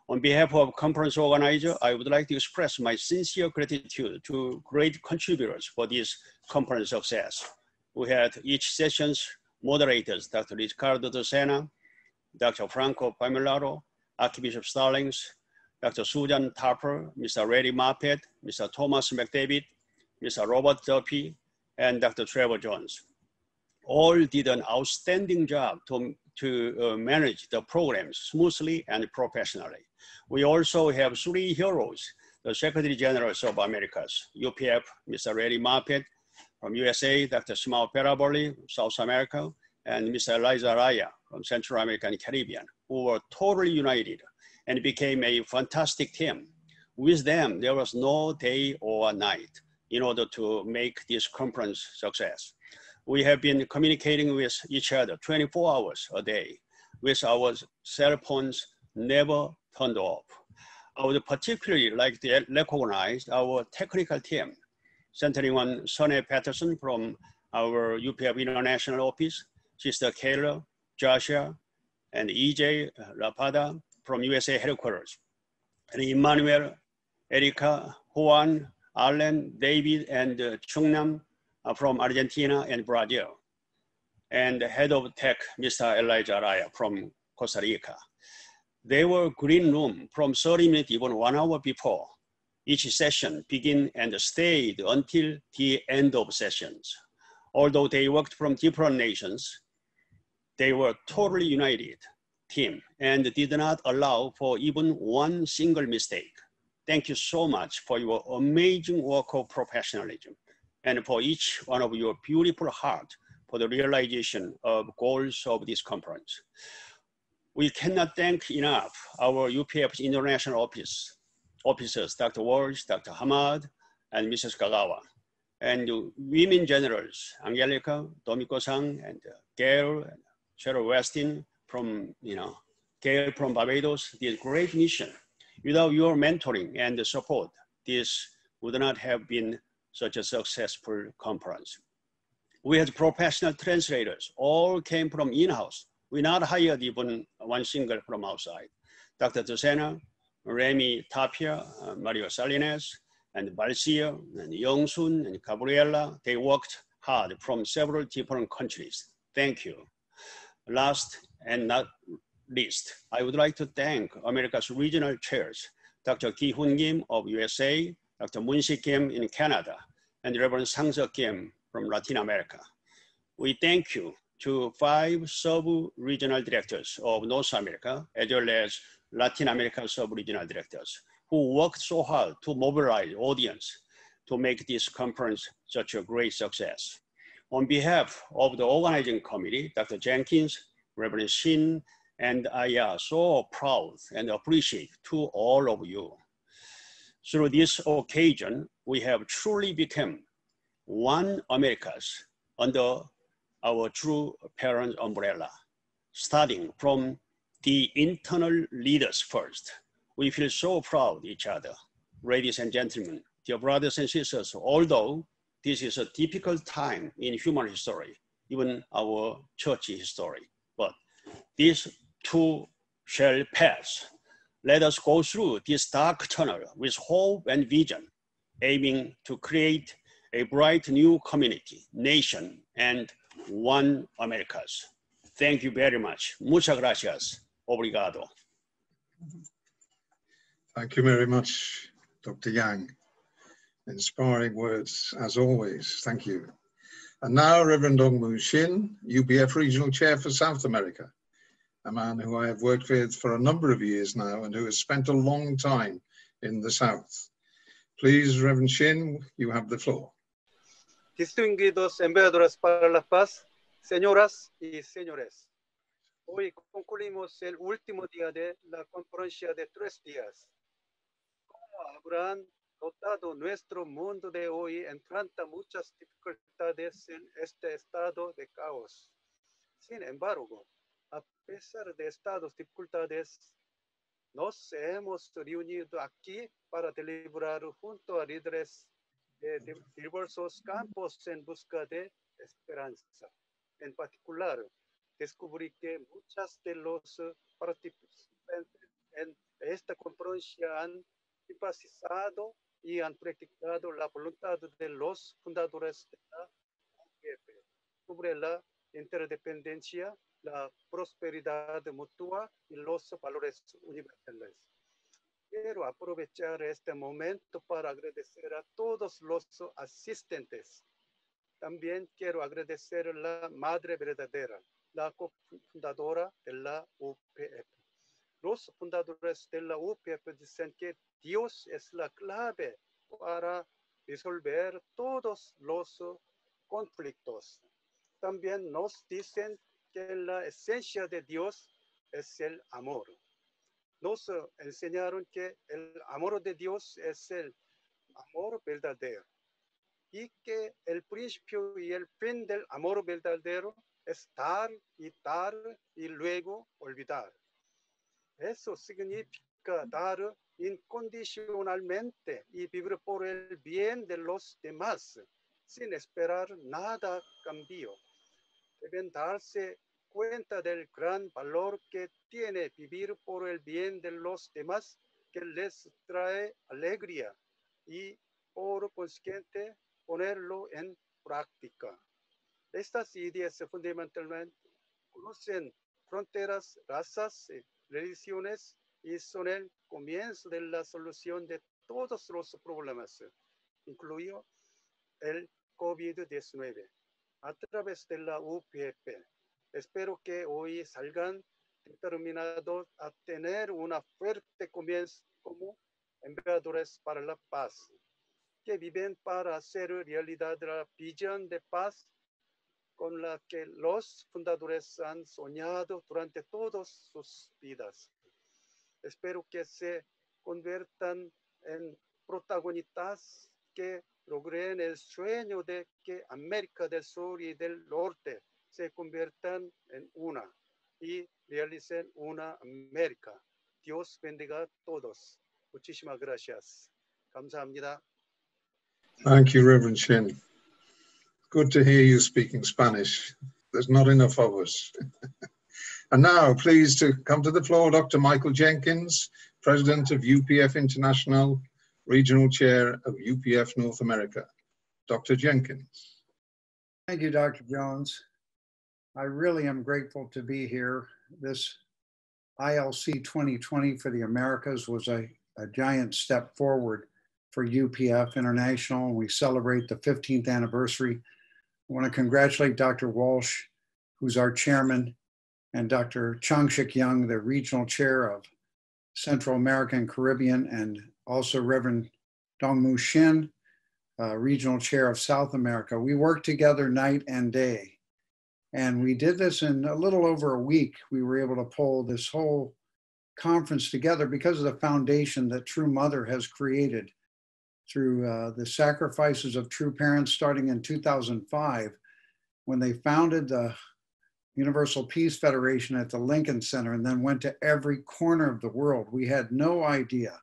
On behalf of conference organizer, I would like to express my sincere gratitude to great contributors for this conference success. We had each session's moderators, Doctor Ricardo de Sena, Doctor Franco Pamilaro, Archbishop Stallings, Doctor Susan Tupper, Mister Reddy Mappet, Mister Thomas McDavid, Mister Robert Duffy, and Doctor Trevor Jones. All did an outstanding job to, to uh, manage the programs smoothly and professionally. We also have three heroes, the Secretary Generals of Americas, U P F, Mister Reddy Mappet, from U S A, Doctor Simão Ferraboli, South America, and Miss Eliza Raya from Central America and Caribbean, who were totally united and became a fantastic team. With them, there was no day or night in order to make this conference success. We have been communicating with each other twenty-four hours a day, with our cell phones never turned off. I would particularly like to recognize our technical team, centering on Sonny Patterson from our U P F International Office, Sister Kayla, Joshua, and E J Lapada from U S A headquarters, and Emmanuel, Erica, Juan, Arlen, David, and uh, Chungnam uh, from Argentina and Brazil, and head of tech, Mister Elijah Raya from Costa Rica. They were green room from thirty minutes, even one hour before. Each session began and stayed until the end of sessions. Although they worked from different nations, they were totally united team and did not allow for even one single mistake. Thank you so much for your amazing work of professionalism and for each one of your beautiful heart for the realization of goals of this conference. We cannot thank enough our U P F's international office, officers, Doctor Walsh, Doctor Hamad, and Missus Kagawa, and women generals, Angelica, Domiko-san, and Gail, and Cheryl Westin from, you know, Gail from Barbados, this great mission. Without your mentoring and support, this would not have been such a successful conference. We had professional translators, all came from in-house. We not hired even one single from outside. Doctor Ducena, Remy Tapia, uh, Mario Salinas, and Balcia, and Yongsun, and Gabriela, they worked hard from several different countries. Thank you. Last and not least, I would like to thank America's regional chairs, Doctor Ki-Hoon Kim of U S A, Doctor Munsi Kim in Canada, and Reverend Sang-Suk Kim from Latin America. We thank you to five sub-regional directors of North America, as well as Latin America sub-regional directors, who worked so hard to mobilize audience to make this conference such a great success. On behalf of the organizing committee, Doctor Jenkins, Reverend Shin, and I are so proud and appreciate to all of you. Through this occasion, we have truly become one Americas under our true parent umbrella, starting from the internal leaders first. We feel so proud of each other. Ladies and gentlemen, dear brothers and sisters, although this is a difficult time in human history, even our church history, but this too shall pass. Let us go through this dark tunnel with hope and vision, aiming to create a bright new community, nation, and one Americas. Thank you very much. Muchas gracias. Obrigado. Thank you very much, Doctor Yang. Inspiring words, as always. Thank you. And now, Reverend Dongmoo Shin, U P F Regional Chair for South America, a man who I have worked with for a number of years now and who has spent a long time in the South. Please, Reverend Shin, you have the floor. Distinguidos embajadores para la paz, señoras y señores. Hoy concluimos el último día de la conferencia de tres días. Como habrán notado, nuestro mundo de hoy enfrenta muchas dificultades en este estado de caos. Sin embargo, a pesar de estas dificultades, nos hemos reunido aquí para deliberar junto a líderes de diversos campos en busca de esperanza. En particular, descubrí que muchas de los participantes en esta conferencia han empatizado y han practicado la voluntad de los fundadores de la I A P P sobre la interdependencia, la prosperidad mutua y los valores universales. Quiero aprovechar este momento para agradecer a todos los asistentes. También quiero agradecer a la madre verdadera, la cofundadora de la U P F. Los fundadores de la U P F dicen que Dios es la clave para resolver todos los conflictos. También nos dicen que la esencia de Dios es el amor. Nos enseñaron que el amor de Dios es el amor verdadero y que el principio y el fin del amor verdadero es dar y dar y luego olvidar. Eso significa dar incondicionalmente y vivir por el bien de los demás sin esperar nada a cambio. Deben darse cuenta del gran valor que tiene vivir por el bien de los demás, que les trae alegría y por consiguiente ponerlo en práctica. Estas ideas fundamentalmente conocen fronteras, razas, religiones y son el comienzo de la solución de todos los problemas, incluido el COVID diecinueve, a través de la U P F. Espero que hoy salgan determinados a tener una fuerte comienzo como embajadores para la paz, que viven para hacer realidad la visión de paz con la que los fundadores han soñado durante todas sus vidas. Espero que se conviertan en protagonistas que logren el sueño de que América del Sur y del Norte se conviertan en una y realicen una América. Dios bendiga a todos. Muchísimas gracias. 감사합니다. Thank you, Reverend Shin. Good to hear you speaking Spanish. There's not enough of us. And now, pleased to come to the floor, Doctor Michael Jenkins, President of U P F International, Regional Chair of U P F North America. Doctor Jenkins. Thank you, Doctor Jones. I really am grateful to be here. This I L C twenty twenty for the Americas was a, a giant step forward for U P F International. We celebrate the fifteenth anniversary. I want to congratulate Doctor Walsh, who's our chairman, and Doctor Changshik Young, the regional chair of Central America and Caribbean, and also Reverend Dongmu Shin, uh, regional chair of South America. We worked together night and day, and we did this in a little over a week. We were able to pull this whole conference together because of the foundation that True Mother has created through uh, the sacrifices of true parents starting in two thousand five, when they founded the Universal Peace Federation at the Lincoln Center and then went to every corner of the world. We had no idea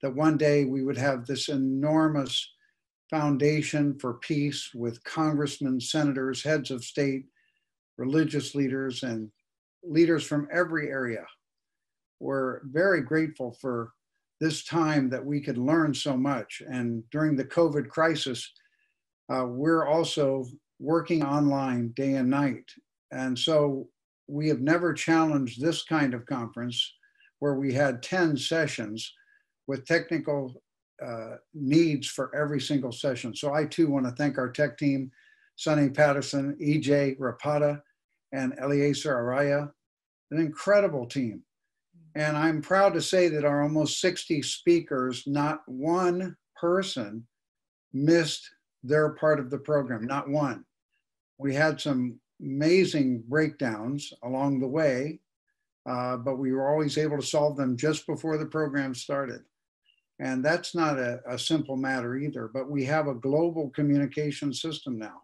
that one day we would have this enormous foundation for peace with congressmen, senators, heads of state, religious leaders, and leaders from every area. We're very grateful for this time that we could learn so much. And during the COVID crisis, uh, we're also working online day and night. And so we have never challenged this kind of conference where we had ten sessions with technical uh, needs for every single session. So I too want to thank our tech team, Sonny Patterson, E J Rapata, and Eliezer Araya, an incredible team. And I'm proud to say that our almost sixty speakers, not one person missed their part of the program, not one. We had some amazing breakdowns along the way, uh, but we were always able to solve them just before the program started. And that's not a, a simple matter either, but we have a global communication system now.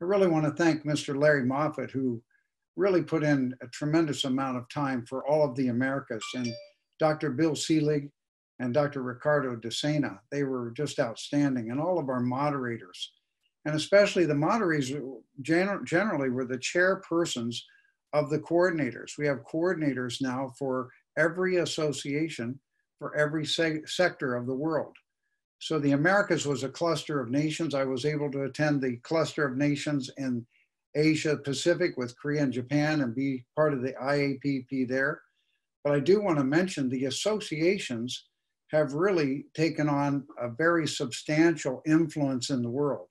I really want to thank Mister Larry Moffat, who really put in a tremendous amount of time for all of the Americas, and Doctor Bill Selig and Doctor Ricardo DeSena. They were just outstanding, and all of our moderators. And especially the moderators generally were the chairpersons of the coordinators. We have coordinators now for every association, for every se sector of the world. So the Americas was a cluster of nations. I was able to attend the cluster of nations in Asia Pacific with Korea and Japan and be part of the I A P P there. But I do want to mention the associations have really taken on a very substantial influence in the world.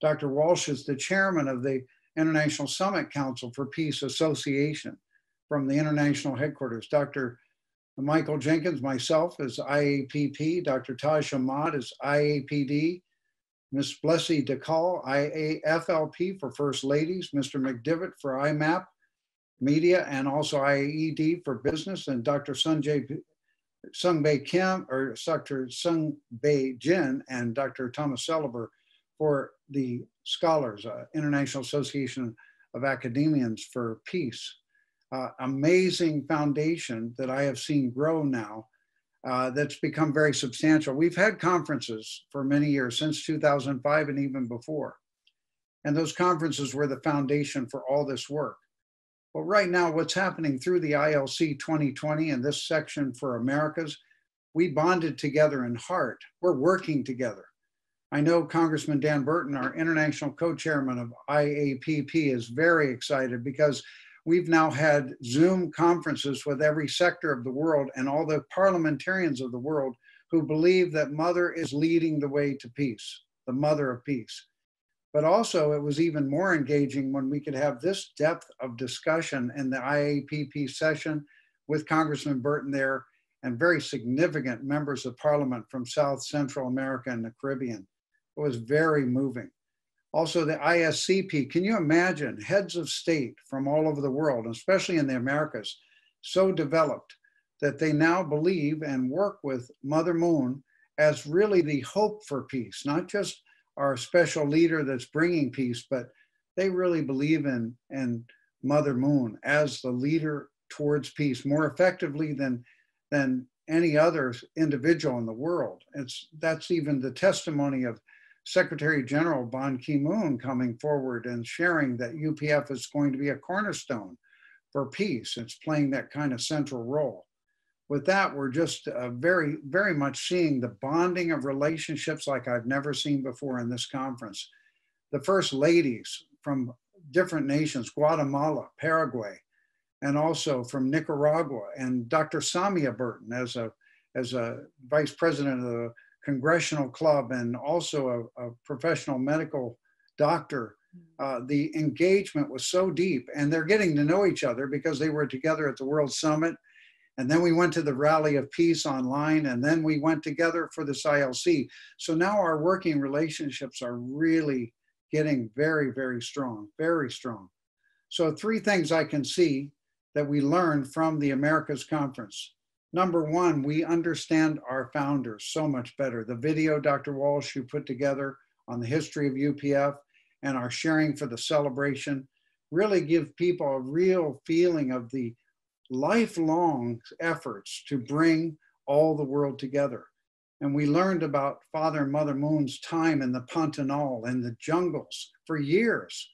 Doctor Walsh is the chairman of the International Summit Council for Peace Association from the international headquarters. Doctor Michael Jenkins, myself, is I A P P. Doctor Taj Hamad is I A P D. Miz Blessy DeCall, I A F L P for First Ladies. Mister McDivitt for I MAP Media and also I A E D for Business. And Doctor Sunjay Sungbae Kim, or Doctor Sungbae Jin, and Doctor Thomas Celeber for the scholars, uh, International Association of Academians for Peace. Uh, amazing foundation that I have seen grow now, uh, that's become very substantial. We've had conferences for many years, since two thousand five and even before. And those conferences were the foundation for all this work. But right now, what's happening through the I L C twenty twenty and this section for Americas, we bonded together in heart. We're working together. I know Congressman Dan Burton, our international co-chairman of I A P P, is very excited because we've now had Zoom conferences with every sector of the world and all the parliamentarians of the world who believe that Mother is leading the way to peace, the Mother of Peace. But also it was even more engaging when we could have this depth of discussion in the I A P P session with Congressman Burton there and very significant members of parliament from South Central America and the Caribbean. It was very moving. Also the I S C P, can you imagine heads of state from all over the world, especially in the Americas, so developed that they now believe and work with Mother Moon as really the hope for peace, not just our special leader that's bringing peace, but they really believe in, in Mother Moon as the leader towards peace more effectively than, than any other individual in the world. It's, that's even the testimony of Secretary General Ban Ki-moon coming forward and sharing that U P F is going to be a cornerstone for peace. It's playing that kind of central role. With that, we're just uh, very, very much seeing the bonding of relationships like I've never seen before in this conference. The first ladies from different nations, Guatemala, Paraguay, and also from Nicaragua, and Doctor Samia Burton as a, as a vice president of the Congressional Club and also a, a professional medical doctor. Uh, the engagement was so deep, and they're getting to know each other because they were together at the World Summit. And then we went to the Rally of Peace online, and then we went together for this I L C. So now our working relationships are really getting very, very strong, very strong. So three things I can see that we learned from the Americas Conference. Number one, we understand our founders so much better. The video, Doctor Walsh, you put together on the history of U P F and our sharing for the celebration really give people a real feeling of the lifelong efforts to bring all the world together. And we learned about Father and Mother Moon's time in the Pantanal and the jungles for years,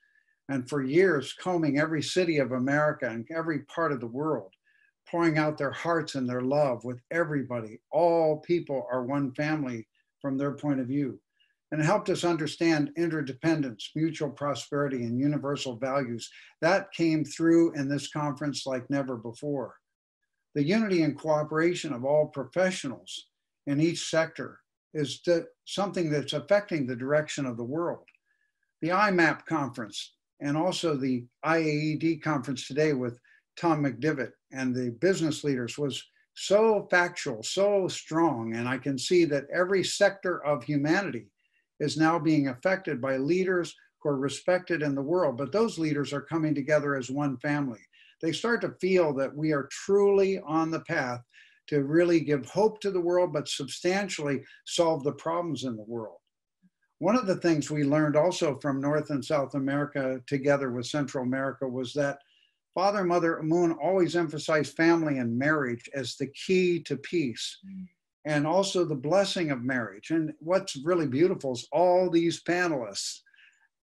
and for years combing every city of America and every part of the world, pouring out their hearts and their love with everybody. All people are one family from their point of view. And it helped us understand interdependence, mutual prosperity, and universal values. That came through in this conference like never before. The unity and cooperation of all professionals in each sector is something that's affecting the direction of the world. The I MAP conference and also the I A E D conference today with Tom McDivitt and the business leaders was so factual, so strong, and I can see that every sector of humanity is now being affected by leaders who are respected in the world, but those leaders are coming together as one family. They start to feel that we are truly on the path to really give hope to the world, but substantially solve the problems in the world. One of the things we learned also from North and South America together with Central America was that Father and Mother Moon always emphasized family and marriage as the key to peace. Mm. And also the blessing of marriage. And what's really beautiful is all these panelists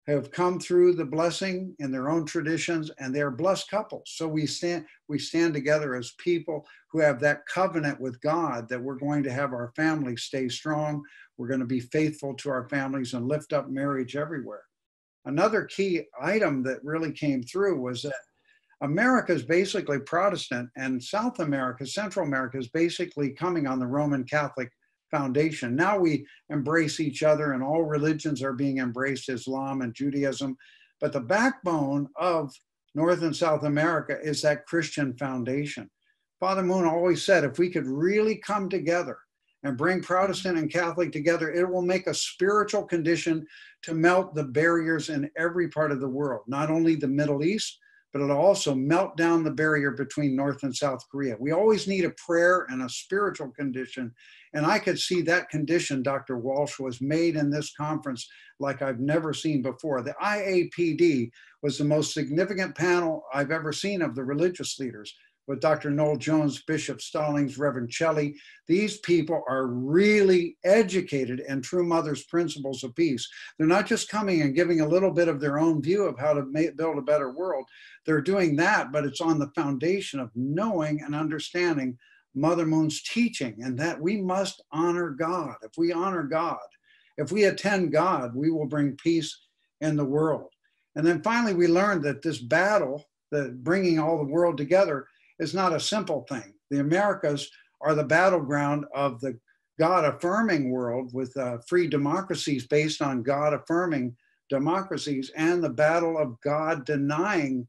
have come through the blessing in their own traditions, and they're blessed couples. So we stand, we stand together as people who have that covenant with God that we're going to have our families stay strong. We're going to be faithful to our families and lift up marriage everywhere. Another key item that really came through was that America is basically Protestant, and South America, Central America is basically coming on the Roman Catholic foundation. Now we embrace each other, and all religions are being embraced, Islam and Judaism. But the backbone of North and South America is that Christian foundation. Father Moon always said, if we could really come together and bring Protestant and Catholic together, it will make a spiritual condition to melt the barriers in every part of the world, not only the Middle East, but it'll also melt down the barrier between North and South Korea. We always need a prayer and a spiritual condition. And I could see that condition, Doctor Walsh, was made in this conference like I've never seen before. The I A P D was the most significant panel I've ever seen of the religious leaders, with Doctor Noel Jones, Bishop Stallings, Reverend Shelley. These people are really educated in True Mother's principles of peace. They're not just coming and giving a little bit of their own view of how to make, build a better world. They're doing that, but it's on the foundation of knowing and understanding Mother Moon's teaching, and that we must honor God. If we honor God, if we attend God, we will bring peace in the world. And then finally, we learned that this battle, that bringing all the world together, it's not a simple thing. The Americas are the battleground of the God-affirming world with uh, free democracies based on God-affirming democracies, and the battle of God-denying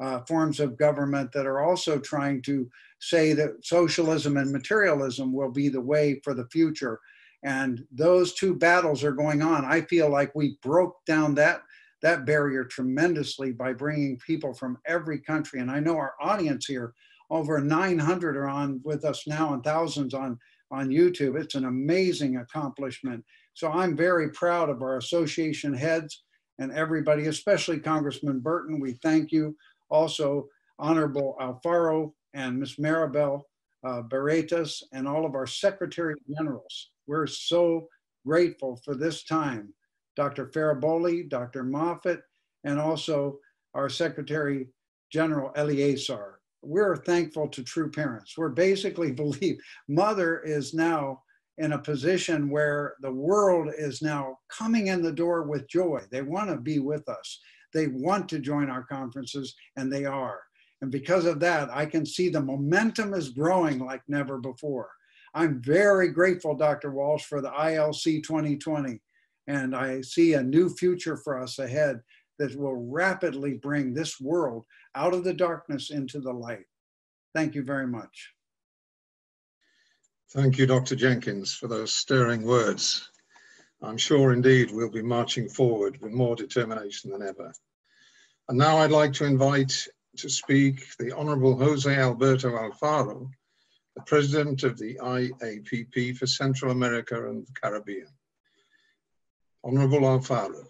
uh, forms of government that are also trying to say that socialism and materialism will be the way for the future. And those two battles are going on. I feel like we broke down that, that barrier tremendously by bringing people from every country. And I know our audience here, over nine hundred are on with us now and thousands on, on YouTube. It's an amazing accomplishment. So I'm very proud of our association heads and everybody, especially Congressman Burton. We thank you. Also, Honorable Alfaro and Miss Maribel uh, Barretas and all of our Secretary Generals. We're so grateful for this time. Doctor Ferraboli, Doctor Moffitt, and also our Secretary General Eleazar. We're thankful to true parents. We're basically believe mother is now in a position where the world is now coming in the door with joy. They want to be with us. They want to join our conferences, and they are. And because of that, I can see the momentum is growing like never before. I'm very grateful, Doctor Walsh, for the I L C twenty twenty. And I see a new future for us ahead that will rapidly bring this world out of the darkness into the light. Thank you very much. Thank you, Doctor Jenkins, for those stirring words. I'm sure indeed we'll be marching forward with more determination than ever. And now I'd like to invite to speak the Honorable Jose Alberto Alfaro, the President of the I A P P for Central America and the Caribbean. Honorable Alfaro.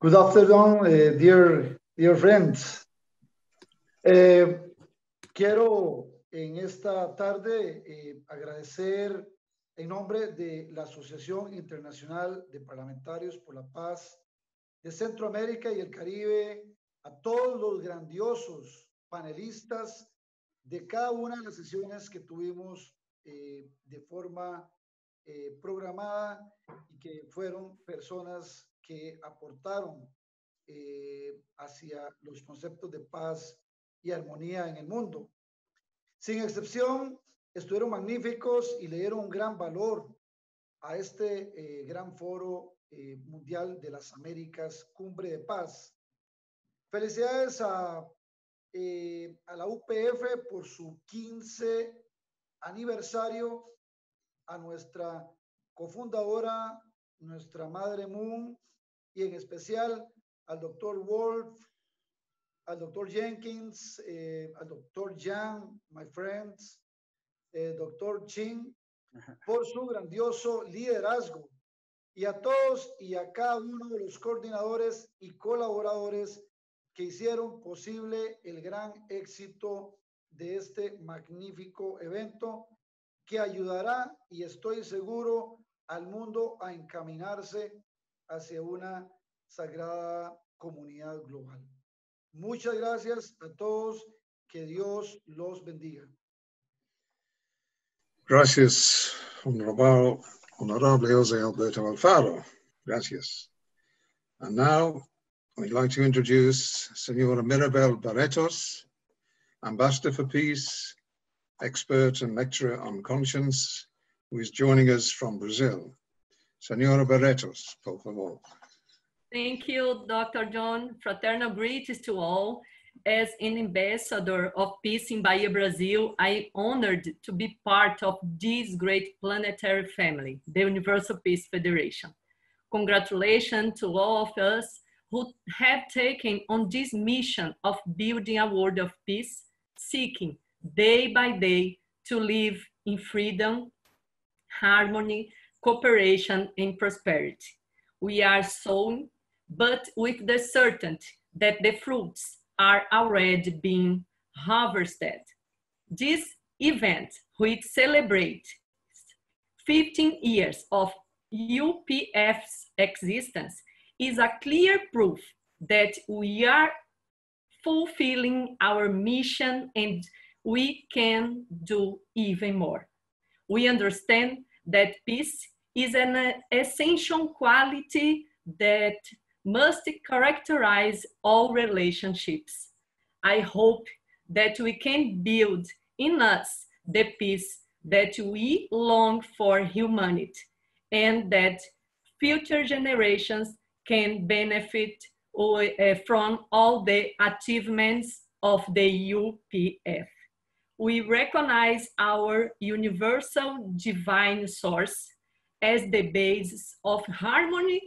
Good afternoon, uh, dear, dear friends. Eh, quiero en esta tarde eh, agradecer en nombre de la Asociación Internacional de Parlamentarios por la Paz de Centroamérica y el Caribe a todos los grandiosos panelistas de cada una de las sesiones que tuvimos eh, de forma eh, programada y que fueron personas que aportaron eh, hacia los conceptos de paz y armonía en el mundo. Sin excepción, estuvieron magníficos y le dieron un gran valor a este eh, gran foro eh, mundial de las Américas, Cumbre de Paz. Felicidades a, eh, a la U P F por su quince aniversario, a nuestra cofundadora, nuestra madre Moon, y en especial al doctor Wolf, al doctor Jenkins, eh, al doctor Yang, my friends, eh, doctor Chin, por su grandioso liderazgo, y a todos y a cada uno de los coordinadores y colaboradores que hicieron posible el gran éxito de este magnífico evento que ayudará, y estoy seguro, al mundo a encaminarse hacia una sagrada comunidad global. Muchas gracias a todos. Que Dios los bendiga. Gracias, Honorable, Honorable Jose Alberto Alfaro. Gracias. And now, we'd like to introduce Senora Mirabel Barretos, Ambassador for Peace, expert and lecturer on conscience, who is joining us from Brazil. Senora Barretos, por favor. Thank you, Doctor John. Fraternal greetings to all. As an ambassador of peace in Bahia, Brazil, I am honored to be part of this great planetary family, the Universal Peace Federation. Congratulations to all of us who have taken on this mission of building a world of peace, seeking day by day to live in freedom, harmony, cooperation, and prosperity. We are sown, but with the certainty that the fruits are already being harvested. This event, which celebrates fifteen years of U P F's existence, is a clear proof that we are fulfilling our mission and we can do even more. We understand that peace is an essential quality that must characterize all relationships. I hope that we can build in us the peace that we long for humanity, and that future generations can benefit or, uh, from all the achievements of the U P F. We recognize our universal divine source as the basis of harmony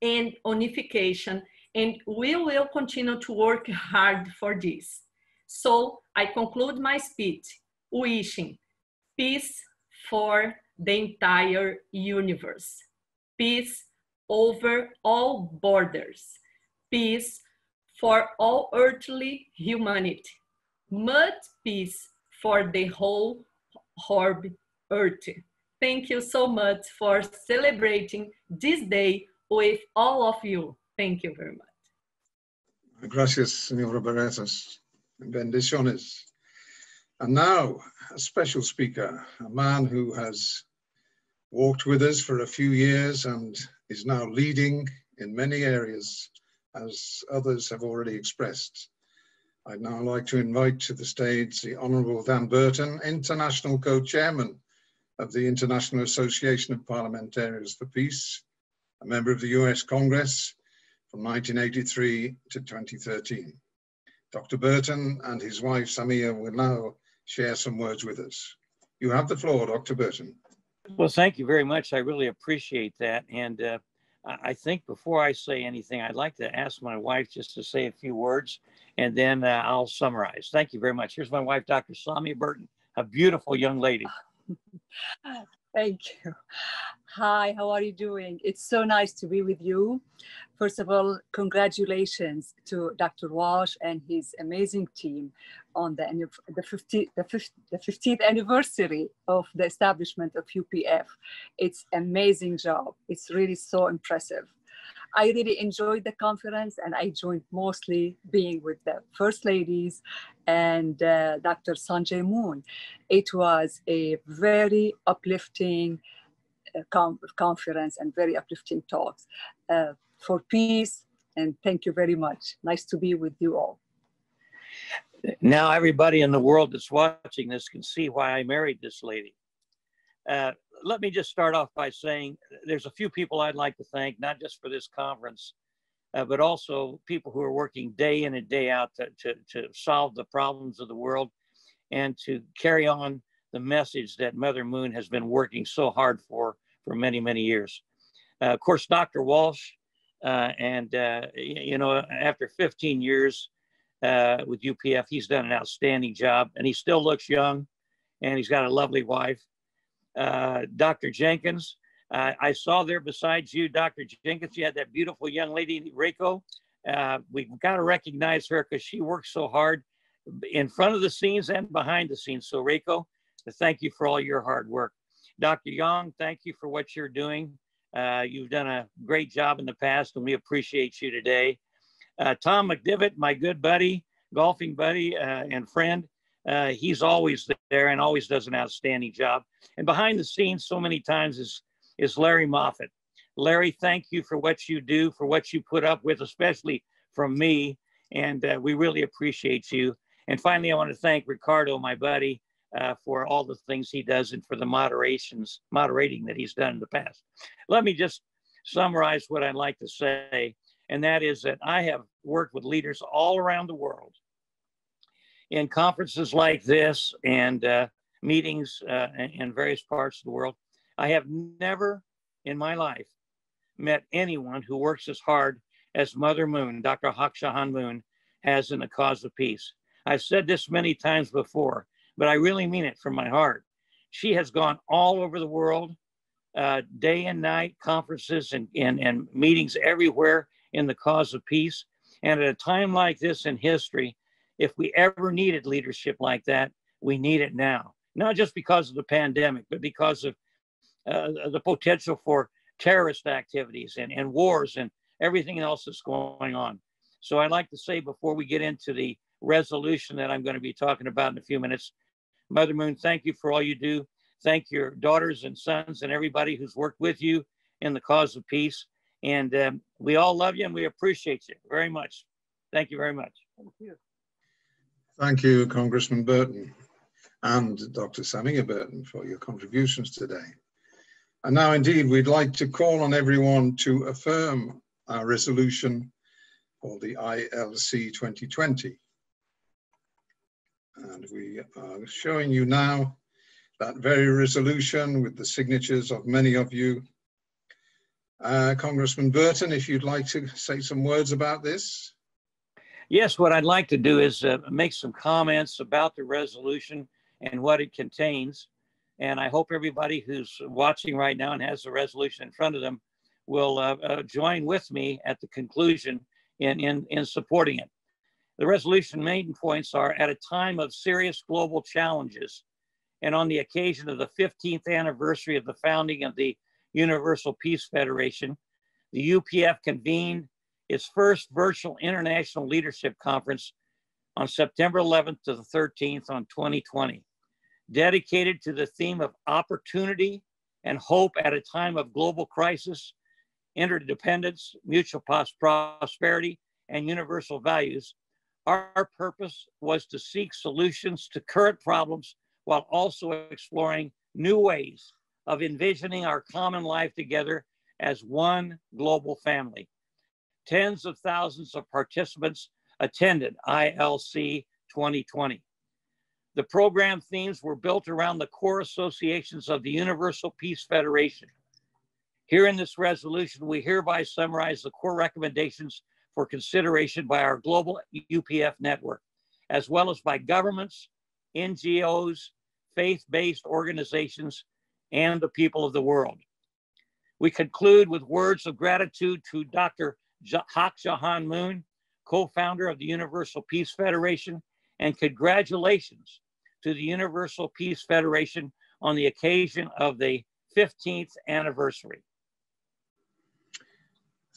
and unification, and we will continue to work hard for this. So I conclude my speech wishing peace for the entire universe, peace over all borders, peace for all earthly humanity, much peace for the whole orb earth. Thank you so much for celebrating this day with all of you. Thank you very much. Gracias, Señora Bereses. Bendiciones. And now, a special speaker, a man who has walked with us for a few years and is now leading in many areas, as others have already expressed. I'd now like to invite to the stage the Honourable Dan Burton, International Co-Chairman of the International Association of Parliamentarians for Peace, a member of the U S Congress from nineteen eighty-three to twenty thirteen. Doctor Burton and his wife, Samia, will now share some words with us. You have the floor, Doctor Burton. Well, thank you very much. I really appreciate that. And uh, I think before I say anything, I'd like to ask my wife just to say a few words, and then uh, I'll summarize. Thank you very much. Here's my wife, Doctor Samia Burton, a beautiful young lady. Thank you. Hi, how are you doing? It's so nice to be with you. First of all, congratulations to Doctor Walsh and his amazing team on the, the, fiftieth, the, fiftieth, the fifteenth anniversary of the establishment of U P F. It's an amazing job. It's really so impressive. I really enjoyed the conference, and I joined mostly being with the First Ladies and uh, Doctor Sanjay Moon. It was a very uplifting uh, com conference and very uplifting talks uh, for peace. And thank you very much. Nice to be with you all. Now everybody in the world that's watching this can see why I married this lady. Uh, Let me just start off by saying there's a few people I'd like to thank, not just for this conference, uh, but also people who are working day in and day out to, to, to solve the problems of the world and to carry on the message that Mother Moon has been working so hard for for many, many years. Uh, of course, Doctor Walsh, uh, and, uh, you know, after fifteen years uh, with U P F, he's done an outstanding job, and he still looks young, and he's got a lovely wife. Uh, Doctor Jenkins, uh, I saw there beside you, Doctor Jenkins, you had that beautiful young lady, Reiko. Uh, we've got to recognize her because she works so hard in front of the scenes and behind the scenes. So Reiko, thank you for all your hard work. Doctor Yang, thank you for what you're doing. Uh, you've done a great job in the past, and we appreciate you today. Uh, Tom McDivitt, my good buddy, golfing buddy uh, and friend, Uh, he's always there and always does an outstanding job. And behind the scenes so many times is, is Larry Moffat. Larry, thank you for what you do, for what you put up with, especially from me. And uh, we really appreciate you. And finally, I want to thank Ricardo, my buddy, uh, for all the things he does and for the moderations, moderating that he's done in the past. Let me just summarize what I'd like to say. And that is that I have worked with leaders all around the world in conferences like this and uh, meetings uh, in various parts of the world. I have never in my life met anyone who works as hard as Mother Moon, Doctor Hak Ja Han Moon, has in the cause of peace. I've said this many times before, but I really mean it from my heart. She has gone all over the world, uh, day and night, conferences and, and, and meetings everywhere in the cause of peace. And at a time like this in history, if we ever needed leadership like that, we need it now. Not just because of the pandemic, but because of uh, the potential for terrorist activities and, and wars and everything else that's going on. So I'd like to say before we get into the resolution that I'm going to be talking about in a few minutes, Mother Moon, thank you for all you do. Thank your daughters and sons and everybody who's worked with you in the cause of peace. And um, we all love you and we appreciate you very much. Thank you very much. Thank you. Thank you, Congressman Burton and Doctor Samia Burton for your contributions today. And now indeed, we'd like to call on everyone to affirm our resolution or the I L C twenty twenty. And we are showing you now that very resolution with the signatures of many of you. Uh, Congressman Burton, if you'd like to say some words about this. Yes, what I'd like to do is uh, make some comments about the resolution and what it contains. And I hope everybody who's watching right now and has the resolution in front of them will uh, uh, join with me at the conclusion in, in, in supporting it. The resolution main points are: at a time of serious global challenges and on the occasion of the fifteenth anniversary of the founding of the Universal Peace Federation, the U P F convened its first virtual international leadership conference on September eleventh to the thirteenth on twenty twenty, dedicated to the theme of opportunity and hope at a time of global crisis, interdependence, mutual prosperity, and universal values. Our purpose was to seek solutions to current problems while also exploring new ways of envisioning our common life together as one global family. Tens of thousands of participants attended I L C twenty twenty. The program themes were built around the core associations of the Universal Peace Federation. Here in this resolution, we hereby summarize the core recommendations for consideration by our global U P F network, as well as by governments, N G Os, faith-based organizations, and the people of the world. We conclude with words of gratitude to Doctor Hak Ja Han Moon, co-founder of the Universal Peace Federation, and congratulations to the Universal Peace Federation on the occasion of the fifteenth anniversary.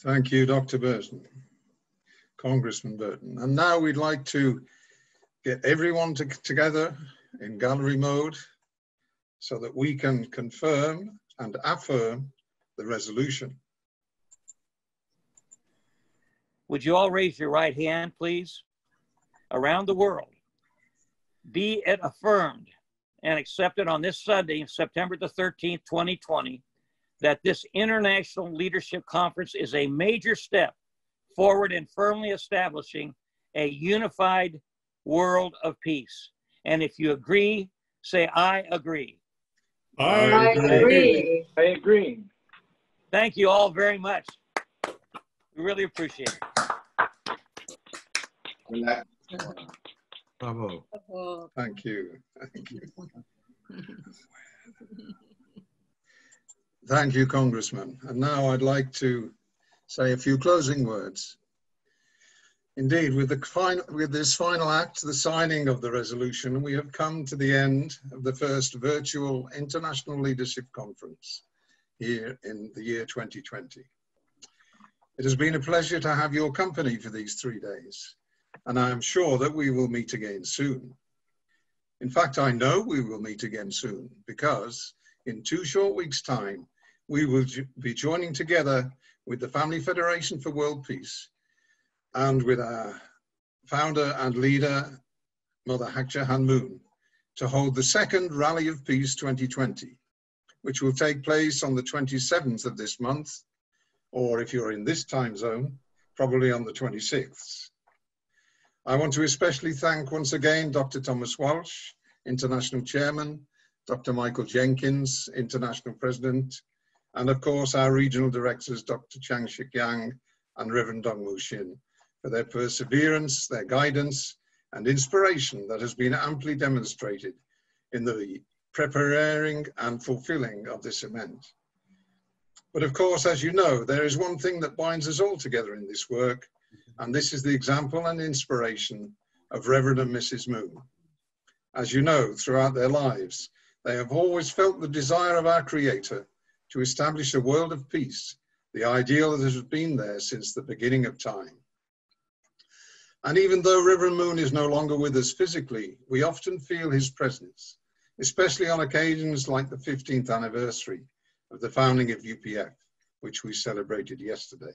Thank you, Doctor Burton, Congressman Burton. And now we'd like to get everyone to, together in gallery mode, so that we can confirm and affirm the resolution. Would you all raise your right hand, please? Around the world, be it affirmed and accepted on this Sunday, September the thirteenth, twenty twenty, that this International Leadership Conference is a major step forward in firmly establishing a unified world of peace. And if you agree, say, I agree. I agree. I agree. I agree. Thank you all very much. We really appreciate it. Bravo. Thank you. Thank you. Thank you, Congressman. And now I'd like to say a few closing words. Indeed, with, the final, with this final act, the signing of the resolution, we have come to the end of the first virtual International Leadership Conference here in the year twenty twenty. It has been a pleasure to have your company for these three days, and I am sure that we will meet again soon. In fact, I know we will meet again soon, because in two short weeks' time, we will be joining together with the Family Federation for World Peace, and with our founder and leader, Mother Hak Ja Han Moon, to hold the second Rally of Peace twenty twenty, which will take place on the twenty-seventh of this month, or if you're in this time zone, probably on the twenty-sixth. I want to especially thank once again Doctor Thomas Walsh, International Chairman, Doctor Michael Jenkins, International President, and of course our regional directors, Doctor Chang Shik Yang and Reverend Dongwoo Shin, for their perseverance, their guidance, and inspiration that has been amply demonstrated in the preparing and fulfilling of this event. But of course, as you know, there is one thing that binds us all together in this work, and this is the example and inspiration of Reverend and Missus Moon. As you know, throughout their lives, they have always felt the desire of our Creator to establish a world of peace, the ideal that has been there since the beginning of time. And even though Reverend Moon is no longer with us physically, we often feel his presence, especially on occasions like the fifteenth anniversary of the founding of U P F, which we celebrated yesterday.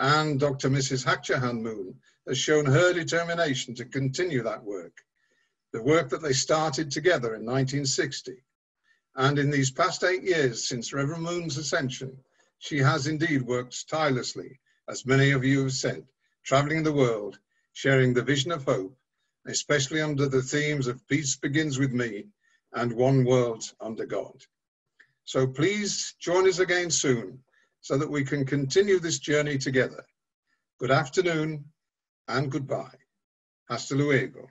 And Doctor Missus Hak Ja Han Moon has shown her determination to continue that work, the work that they started together in nineteen sixty. And in these past eight years since Reverend Moon's ascension, she has indeed worked tirelessly, as many of you have said, traveling the world, sharing the vision of hope, especially under the themes of Peace Begins With Me and One World Under God. So please join us again soon so that we can continue this journey together. Good afternoon and goodbye. Hasta luego.